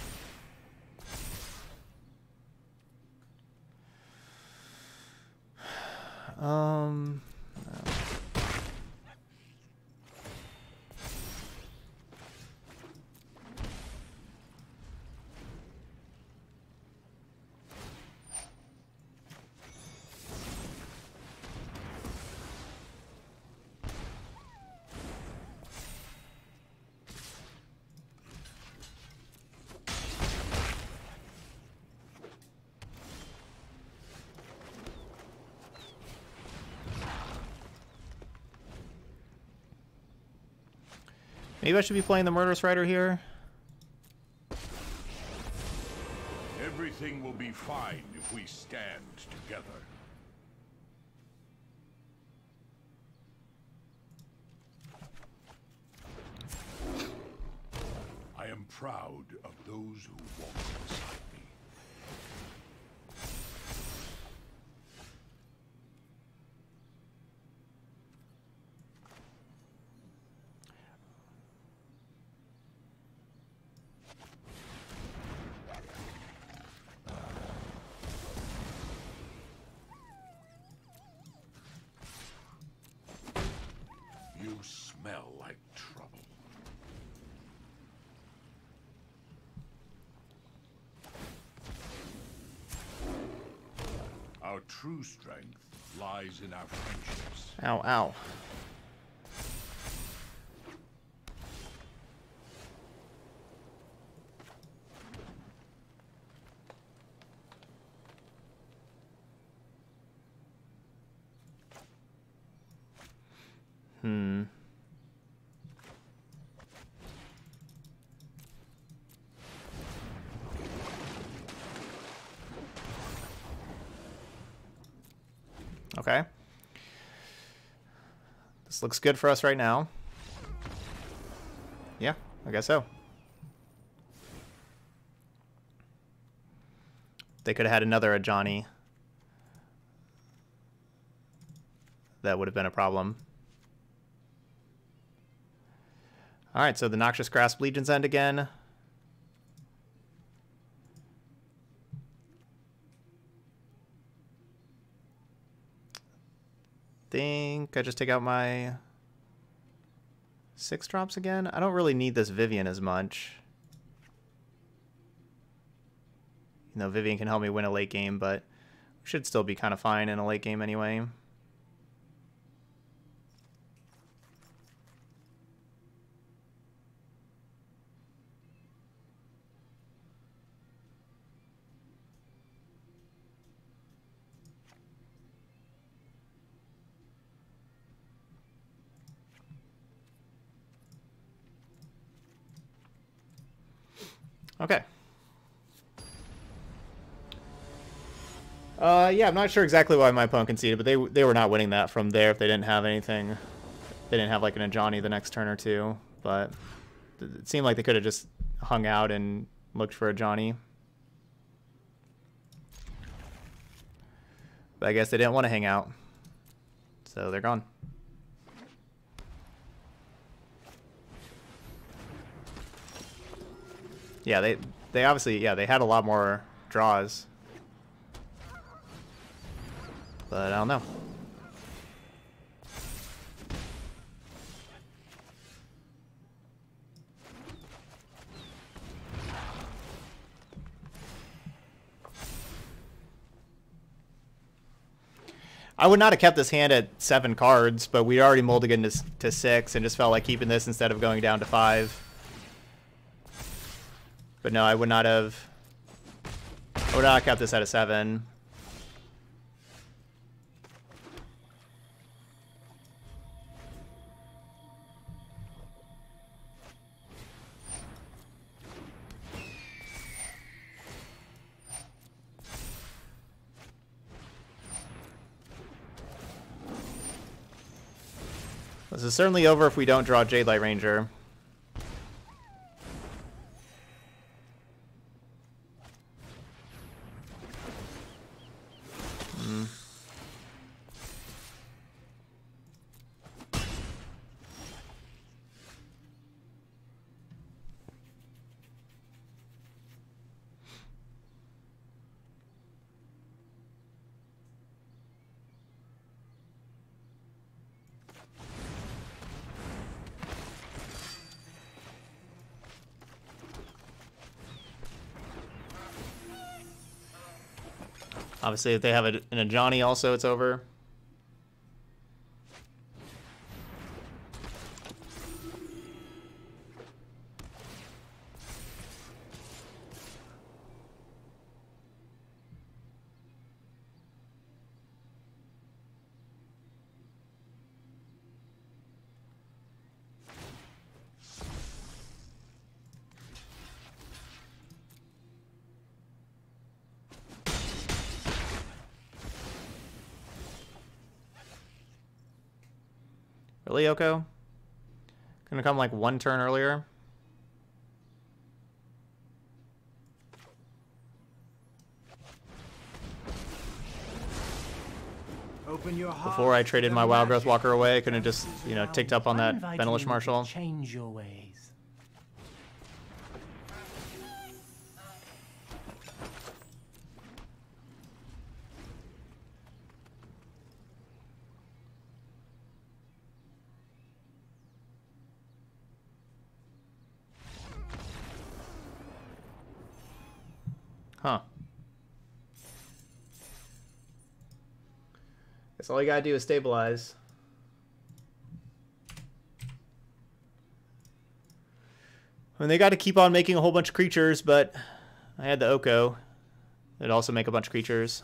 Maybe I should be playing the Murderous Rider here. Everything will be fine if we stand together. proud of those who walk beside me. You smell like trouble. Our true strength lies in our friendships. Ow, ow. Okay. This looks good for us right now. Yeah, I guess so. They could have had another Ajani. That would have been a problem. Alright, so the Noxious Grasp Legion's End again. Think I just take out my 6-drops again. I don't really need this Vivien as much. You know, Vivien can help me win a late game, but we should still be kind of fine in a late game anyway. Okay. Yeah, I'm not sure exactly why my opponent conceded, but they were not winning that from there if they didn't have anything. They didn't have, like, an Ajani the next turn or two, but it seemed like they could have just hung out and looked for Ajani. But I guess they didn't want to hang out, so they're gone. Yeah, they obviously, yeah, they had a lot more draws. But I don't know. I would not have kept this hand at 7 cards, but we already mulliganed to 6 and just felt like keeping this instead of going down to 5. But no, I would not have kept this at a 7. This is certainly over if we don't draw Jade Light Ranger. Obviously, if they have an Ajani also, it's over. Really, Oko? Gonna come like 1 turn earlier? Before I traded my Wildgrowth Walker away, I could have just, you know, ticked up on that Benelish Marshal. Change your ways. Huh. Guess all you gotta do is stabilize. I mean, they gotta keep on making a whole bunch of creatures, but I had the Oko. It'd also make a bunch of creatures.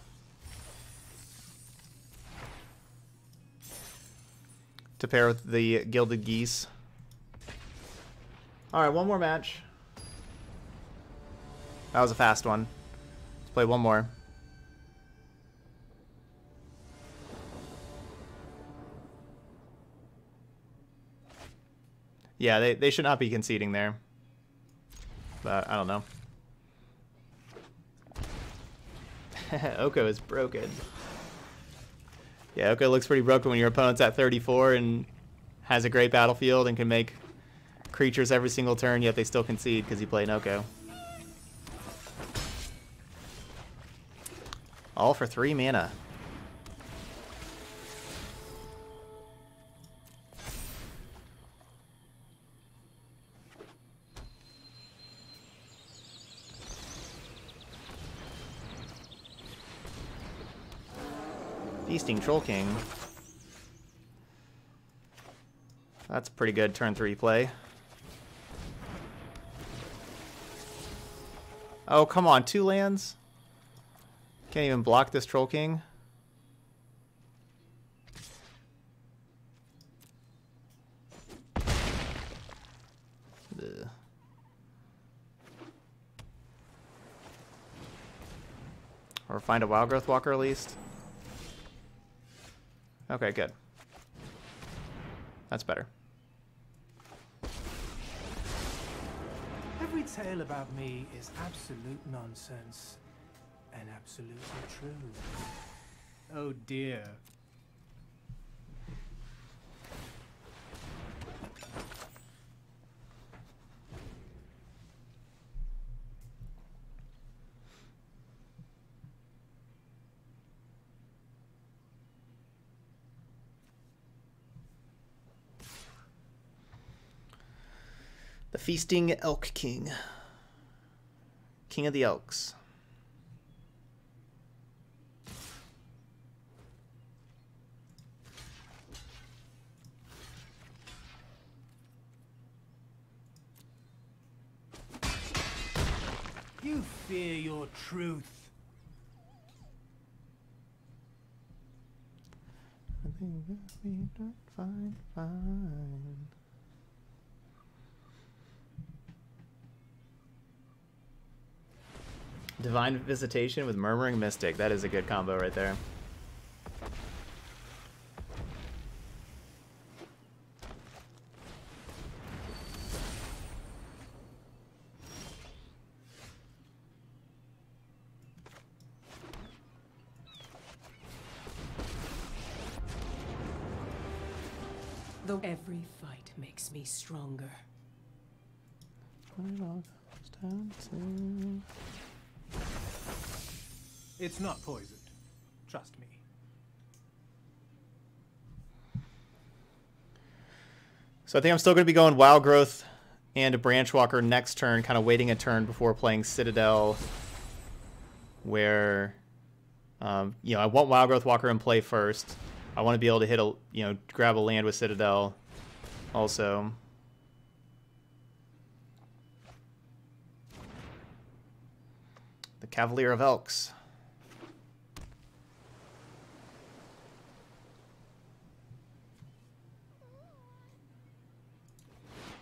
To pair with the Gilded Geese. Alright, one more match. That was a fast one. Play one more. Yeah, they should not be conceding there. But I don't know. Oko is broken. Yeah, Oko looks pretty broken when your opponent's at 34 and has a great battlefield and can make creatures every single turn, yet they still concede because you play an Oko. All for 3 mana. Feasting Troll King. That's a pretty good turn 3 play. Oh, come on, 2 lands? Can't even block this Troll King. Ugh. Or find a Wildgrowth Walker at least. Okay, good. That's better. Every tale about me is absolute nonsense. And absolutely true. Oh dear. The Feasting Elk King. King of the Elks. You fear your truth. I think we don't find fine. Divine Visitation with Murmuring Mystic. That is a good combo right there. Every fight makes me stronger. It's not poisoned. Trust me. So I think I'm still going to be going Wildgrowth and a Branchwalker next turn, kind of waiting a turn before playing Citadel, where you know, I want Wildgrowth Walker in play first. I want to be able to hit a, you know, grab a land with Citadel also. The Cavalier of Elks.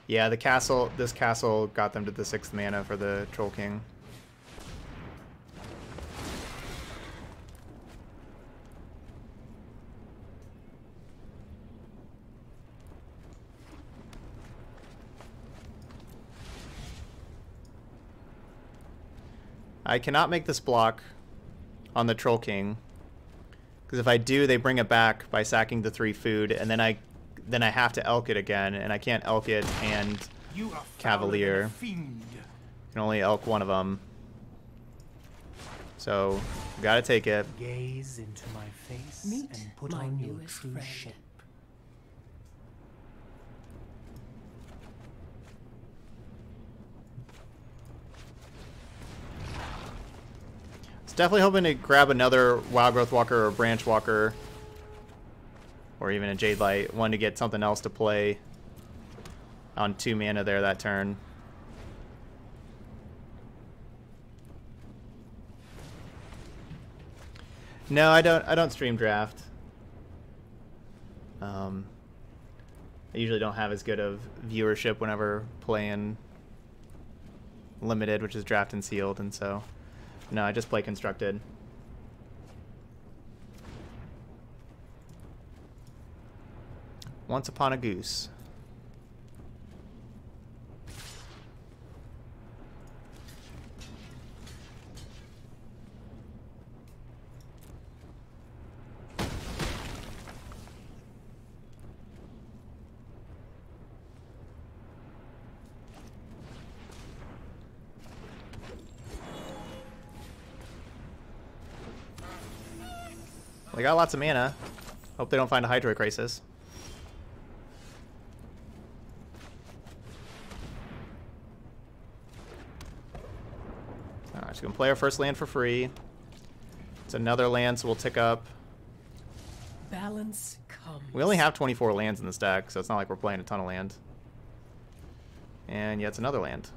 Yeah, the castle, this castle got them to the 6th mana for the Troll King. I cannot make this block on the Troll King Because if I do, they bring it back by sacking the 3 food, and then I have to elk it again, and I can't elk it and Cavalier. I can only elk one of them. So, gotta take it. Gaze into my face and put on your true shape. Definitely hoping to grab another Wildgrowth Walker or Branch Walker, or even a Jade Light, one to get something else to play on 2 mana there that turn. No, I don't stream draft. I usually don't have as good of viewership whenever playing limited, which is draft and sealed, and so. No, I just play constructed. Once upon a goose. They got lots of mana. Hope they don't find a Hydroid Krasis. Alright, so we can play our first land for free. It's another land, so we'll tick up. Balance comes. We only have 24 lands in the stack, so it's not like we're playing a ton of land. And yeah, it's another land.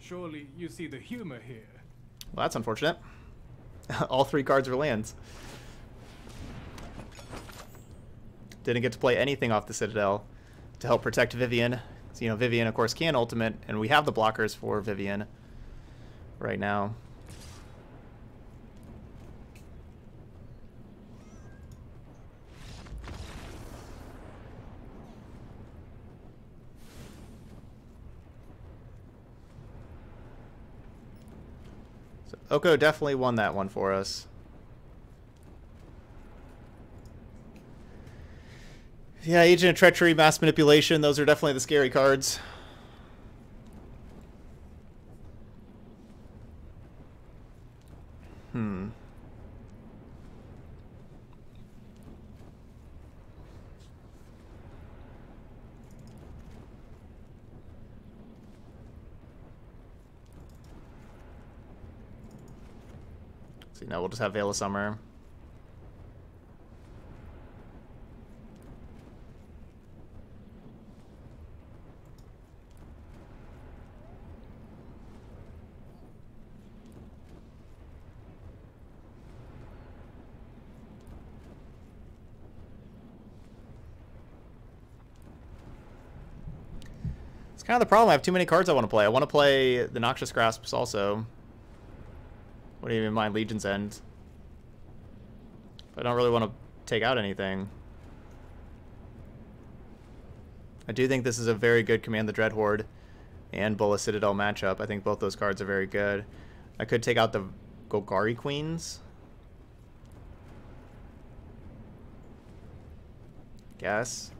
Surely you see the humor here. Well, that's unfortunate. All 3 cards were lands. Didn't get to play anything off the Citadel to help protect Vivien. So, you know, Vivien, of course, can ultimate, and we have the blockers for Vivien right now. Oko definitely won that one for us. Yeah, Agent of Treachery, Mass Manipulation, those are definitely the scary cards. No, we'll just have Veil of Summer. It's kind of the problem. I have too many cards I want to play. I want to play the Noxious Grasps also. Wouldn't even mind Legion's End. But I don't really want to take out anything. I do think this is a very good Command the Dreadhorde and Bolas Citadel matchup. I think both those cards are very good. I could take out the Golgari Queens. Guess.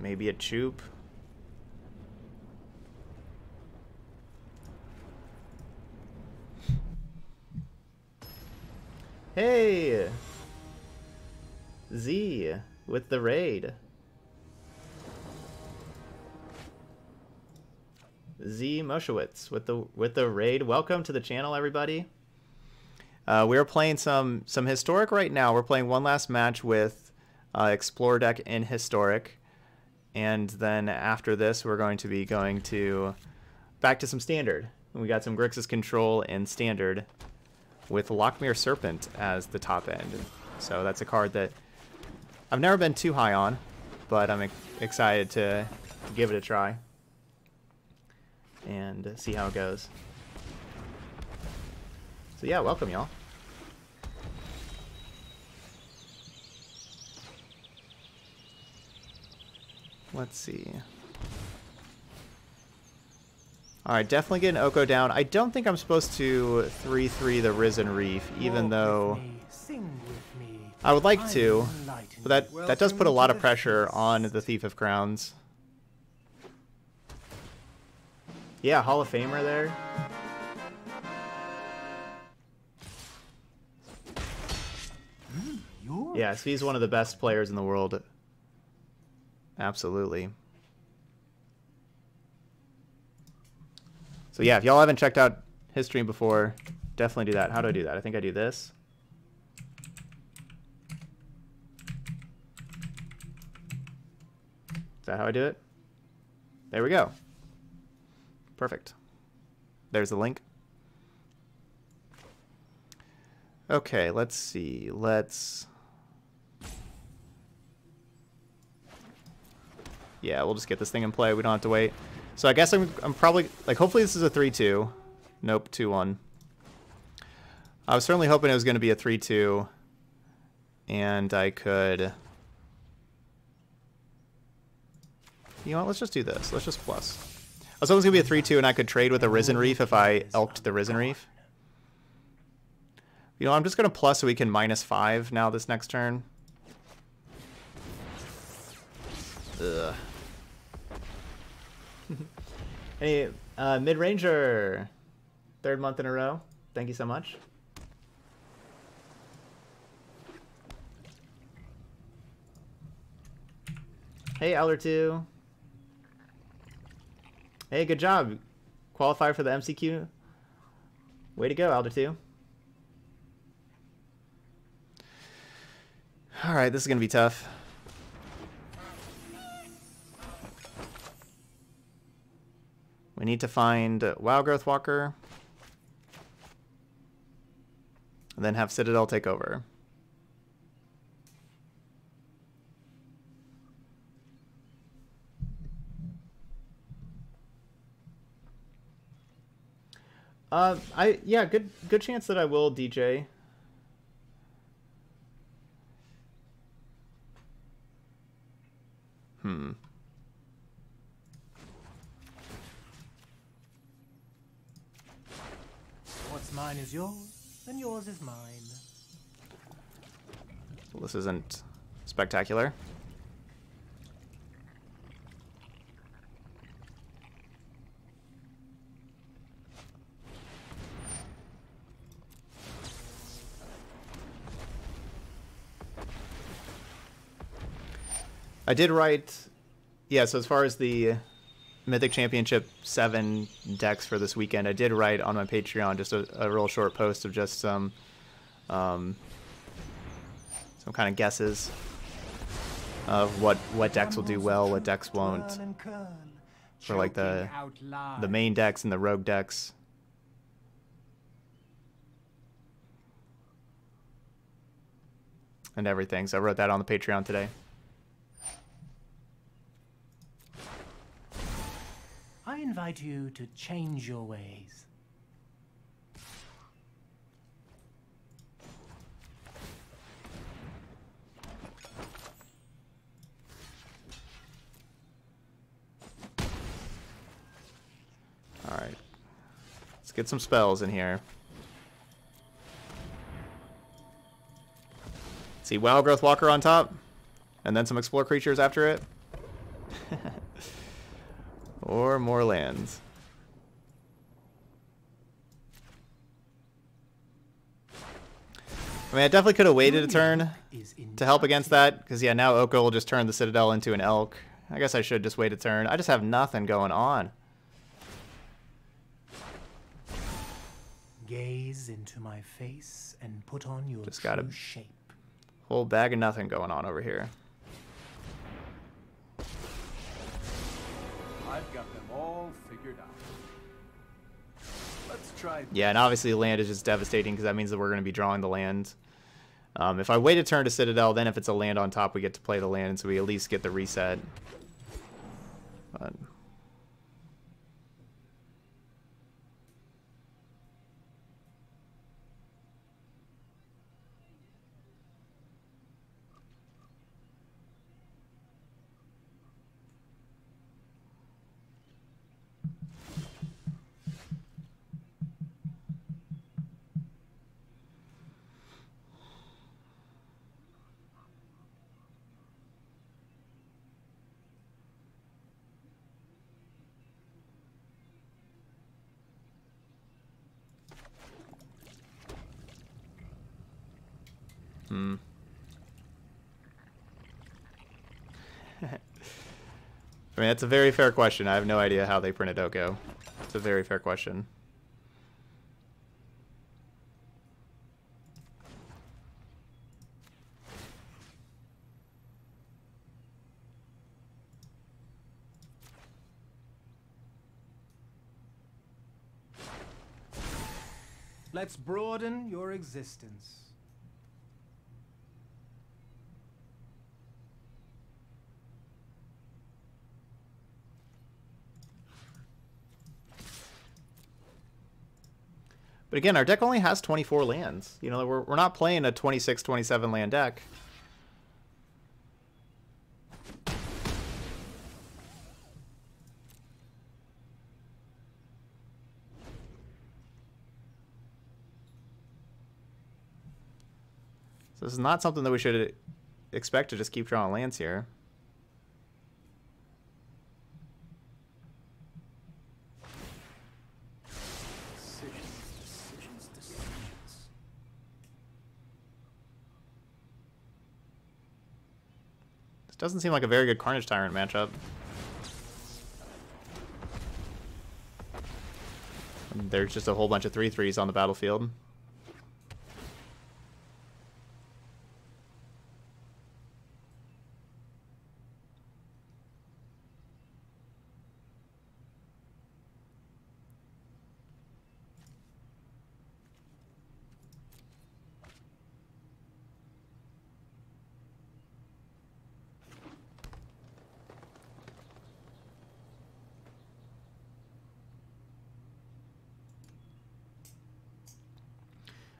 Maybe a Choop. Hey! Z with the raid. Z Moshowitz with the raid. Welcome to the channel, everybody. We're playing some Historic right now. We're playing one last match with Explorer deck in Historic. And then after this, we're going to be back to some Standard. We got some Grixis Control in Standard with Lochmere Serpent as the top end. So that's a card that I've never been too high on. but I'm excited to give it a try and see how it goes. So yeah, welcome y'all. Let's see. Alright, definitely getting Oko down. I don't think I'm supposed to 3-3 the Risen Reef, even though I would like to, but that does put a lot of pressure on the Thief of Crowns. Yeah, Hall of Famer there. Yeah, so he's one of the best players in the world. Absolutely. So yeah, if y'all haven't checked out his stream before, definitely do that. How do I do that? I think I do this. Is that how I do it? There we go. Perfect. There's the link. Okay, let's see. Yeah, we'll just get this thing in play. We don't have to wait. So I guess I'm probably, like, hopefully this is a 3-2. Nope, 2-1. I was certainly hoping it was going to be a 3-2. And I could... You know what, let's just do this. Let's just plus. I was hoping it was going to be a 3-2 and I could trade with a Risen Reef if I elked the Risen Reef. You know, I'm just going to plus so we can -5 now this next turn. Ugh. Hey, Mid-Ranger, 3rd month in a row. Thank you so much. Hey, Eller2. Hey, good job. Qualify for the MCQ. Way to go, Eller2. All right, this is going to be tough. We need to find Wildgrowth Walker. And then have Citadel take over. Yeah, good chance that I will DJ. Mine is yours, and yours is mine. Well, this isn't spectacular. I did write, yeah, so as far as the Mythic Championship 7 decks for this weekend. I did write on my Patreon just a real short post of just some kind of guesses of what decks will do well, what decks won't, for like the main decks and the rogue decks. And everything. So I wrote that on the Patreon today. I invite you to change your ways. All right. Let's get some spells in here. See, Wildgrowth Walker on top, and then some explore creatures after it. Or more lands. I mean, I definitely could have waited a turn to help against that, because, yeah, now Oko will just turn the Citadel into an elk. I guess I should just wait a turn. I just have nothing going on. Gaze into my face and put on your just got a shape. Whole bag of nothing going on over here. I've got them all figured out. Let's try. Yeah, and obviously land is just devastating because that means that we're going to be drawing the land. If I wait a turn to Citadel, then if it's a land on top, we get to play the land, so we at least get the reset. But... I mean, that's a very fair question. I have no idea how they printed Oko. It's a very fair question. Let's broaden your existence. But again, our deck only has 24 lands. You know, we're not playing a 26, 27 land deck. So this is not something that we should expect to just keep drawing lands here. Doesn't seem like a very good Carnage Tyrant matchup. And there's just a whole bunch of 3/3s on the battlefield.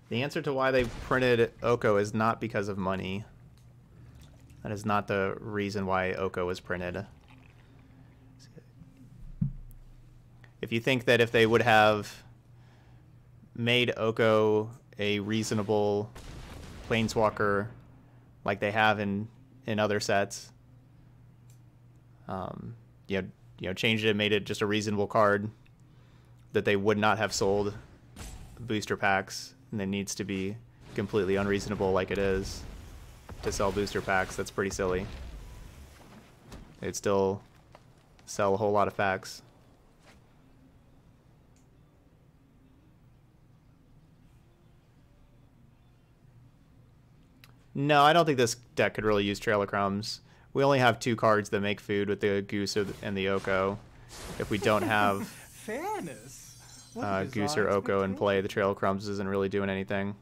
The answer to why they printed Oko is not because of money. That is not the reason why Oko was printed. If you think that if they would have made Oko a reasonable planeswalker like they have in other sets, you know, changed it, made it just a reasonable card that they would not have sold booster packs. And it needs to be completely unreasonable like it is to sell booster packs. That's pretty silly. They'd still sell a whole lot of packs. No, I don't think this deck could really use Trail of Crumbs. We only have two cards that make food with the Goose and the Oko. If we don't have... Fairness. Goose or Oko in play, the Trail of Crumbs isn't really doing anything.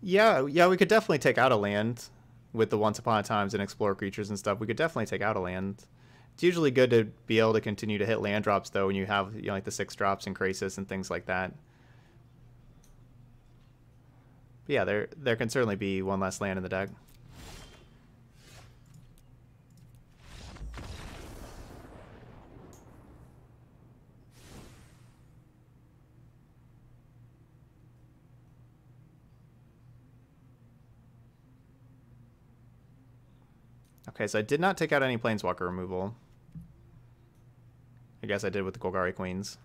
Yeah, we could definitely take out a land. With the Once Upon a Times and Explore Creatures and stuff, we could definitely take out a land. It's usually good to be able to continue to hit land drops, though, when you have, you know, like the 6-drops and Krasis and things like that. But yeah, there can certainly be one less land in the deck. Okay, so I did not take out any Planeswalker removal. I guess I did with the Golgari Queens.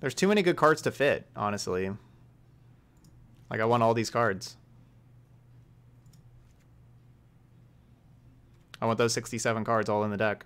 There's too many good cards to fit, honestly. Like, I want all these cards. I want those 67 cards all in the deck.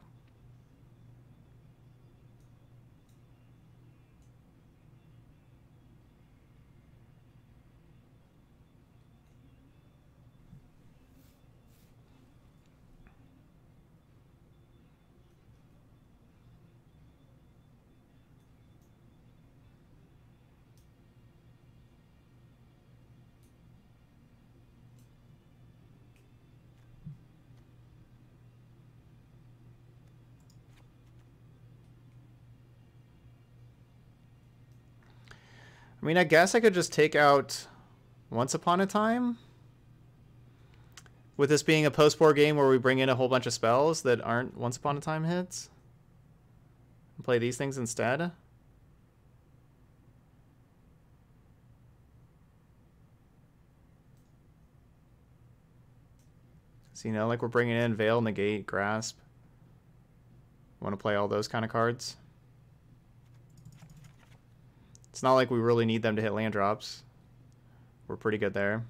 I mean, I guess I could just take out Once Upon a Time. With this being a post-war game where we bring in a whole bunch of spells that aren't Once Upon a Time hits. And play these things instead. So, you know, like we're bringing in Veil, Negate, Grasp. Want to play all those kind of cards. It's not like we really need them to hit land drops. We're pretty good there.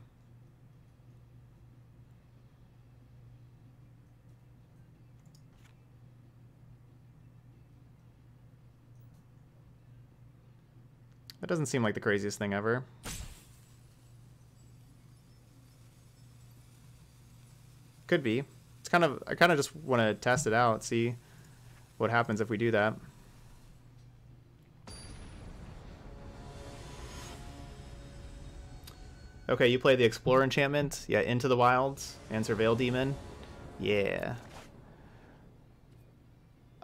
That doesn't seem like the craziest thing ever. Could be. It's kind of, I kind of just want to test it out, see what happens if we do that. Okay, you play the Explorer enchantment. Yeah, Into the Wilds and Surveil Demon. Yeah.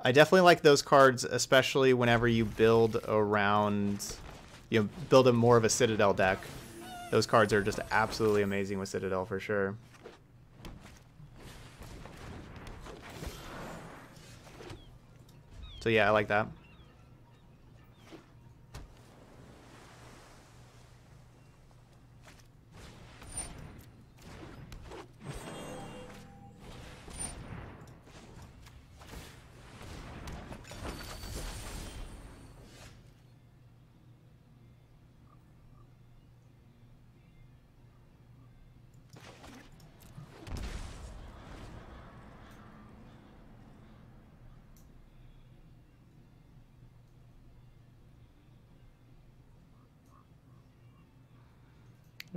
I definitely like those cards, especially whenever you build around... You build a more of a Citadel deck. Those cards are just absolutely amazing with Citadel for sure. So yeah, I like that.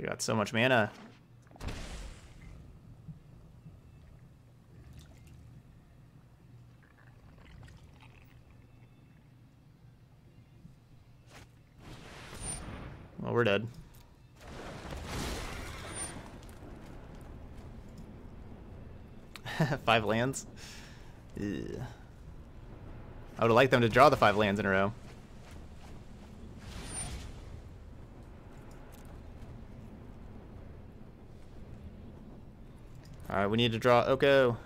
We got so much mana. Well, we're dead. Five lands? Ugh. I would have liked them to draw the five lands in a row. Alright, we need to draw Oko.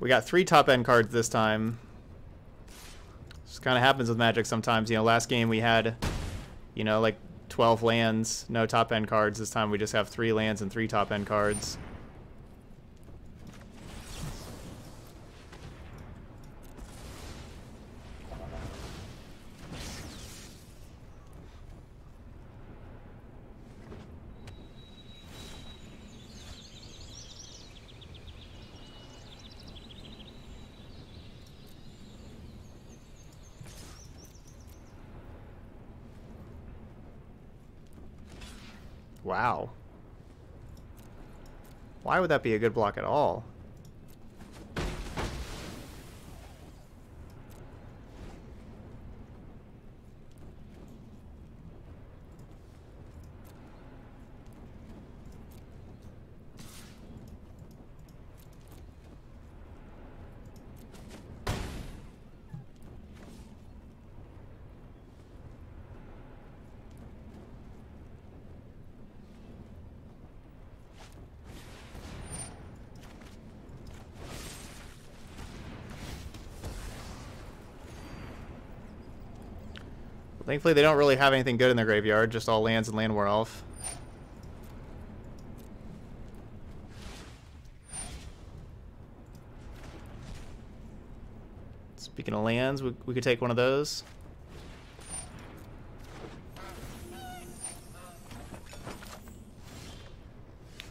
We got three top-end cards this time. This kind of happens with Magic sometimes. You know, last game we had, you know, like 12 lands, no top-end cards. This time we just have 3 lands and 3 top-end cards. Wow. Why would that be a good block at all? Thankfully, they don't really have anything good in their graveyard, just all lands and Llanowar Elf. Speaking of lands, we could take one of those.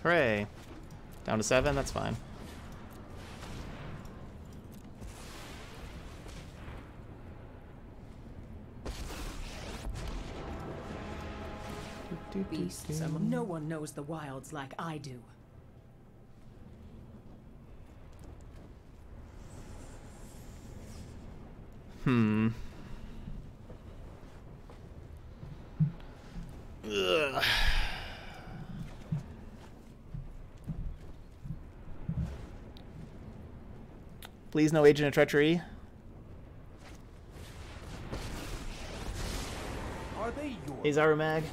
Hooray. Down to 7, that's fine. Beasts. No one knows the wilds like I do. Ugh. Please, no Agent of Treachery. Are they yours? Hey, Zarumag.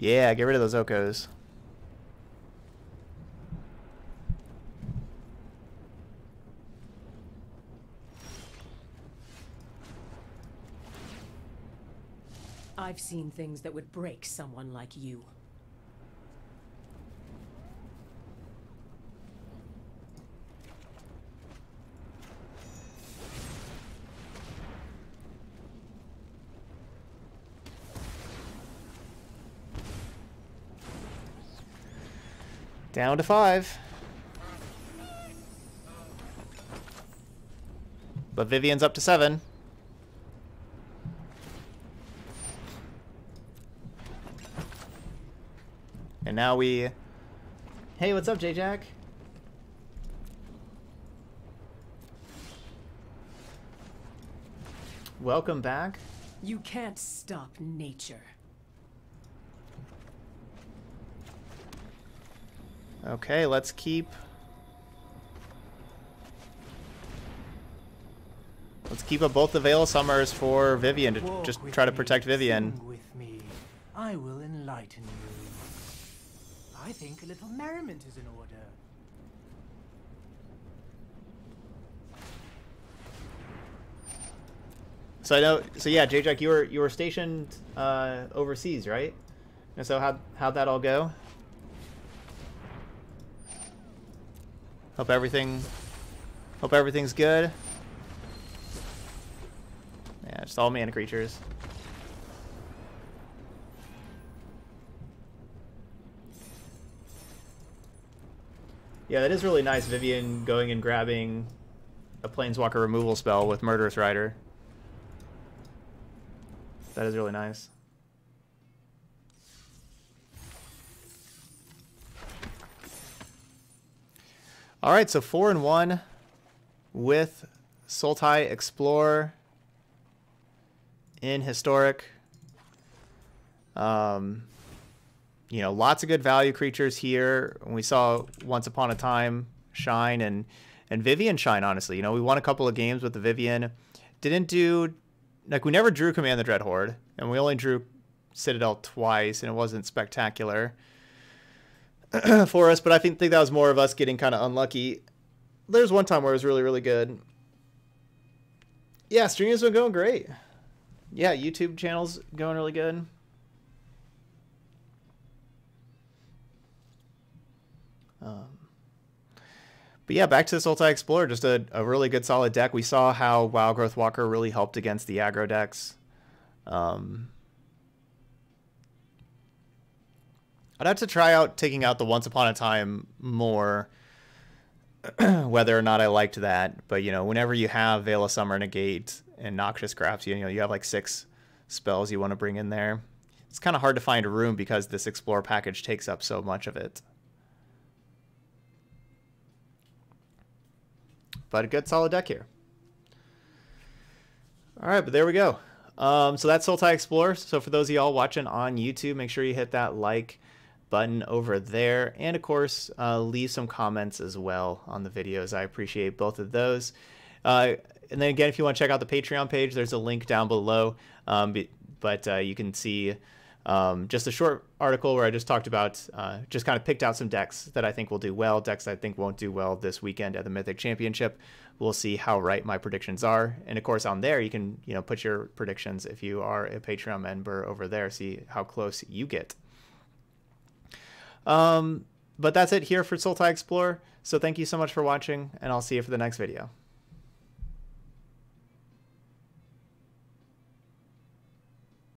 Yeah, get rid of those Okos. I've seen things that would break someone like you. Down to 5. But Vivien's up to 7. And now we... Hey, what's up, J-Jack? Welcome back. You can't stop nature. Okay, let's keep... Let's keep up both the Veil of Summers for Vivien to just try to protect Vivien. With me. I will enlighten you. I think a little merriment is in order. So I know. So yeah, J-Jack, you were stationed overseas, right? And so how'd that all go? Hope everything's good. Yeah, just all mana creatures. Yeah, that is really nice, Vivien going and grabbing a Planeswalker removal spell with Murderous Rider. That is really nice. All right, so 4-1 with Sultai Explore in Historic. You know, lots of good value creatures here. We saw Once Upon a Time shine and Vivien shine. Honestly, you know, we won a couple of games with the Vivien. Didn't do like we never drew Command the Dreadhorde, and we only drew Citadel twice, and it wasn't spectacular for us, but I think that was more of us getting kind of unlucky. There's one time where it was really, really good. Yeah, streaming's been going great. Yeah, YouTube channel's going really good. But yeah, back to this Sultai Explorer, just a really good solid deck. We saw how Wildgrowth Walker really helped against the aggro decks. I'd have to try out taking out the Once Upon a Time more, whether or not I liked that. But, you know, whenever you have Veil of Summer, Negate, and Noxious Grasp, you know, you have like 6 spells you want to bring in there. It's kind of hard to find a room because this Explorer package takes up so much of it. But a good solid deck here. All right, but there we go. So that's Sultai Explorer. So for those of y'all watching on YouTube, make sure you hit that like button over there, and of course leave some comments as well on the videos. I appreciate both of those, and then again, if you want to check out the Patreon page, there's a link down below, but you can see Just a short article where I just talked about, just kind of picked out some decks that I think will do well, decks I think won't do well this weekend at the Mythic Championship. We'll see how right my predictions are. And of course on there, you can, you know, put your predictions if you are a Patreon member over there, see how close you get. But that's it here for Sultai Explorer. So thank you so much for watching, and I'll see you for the next video.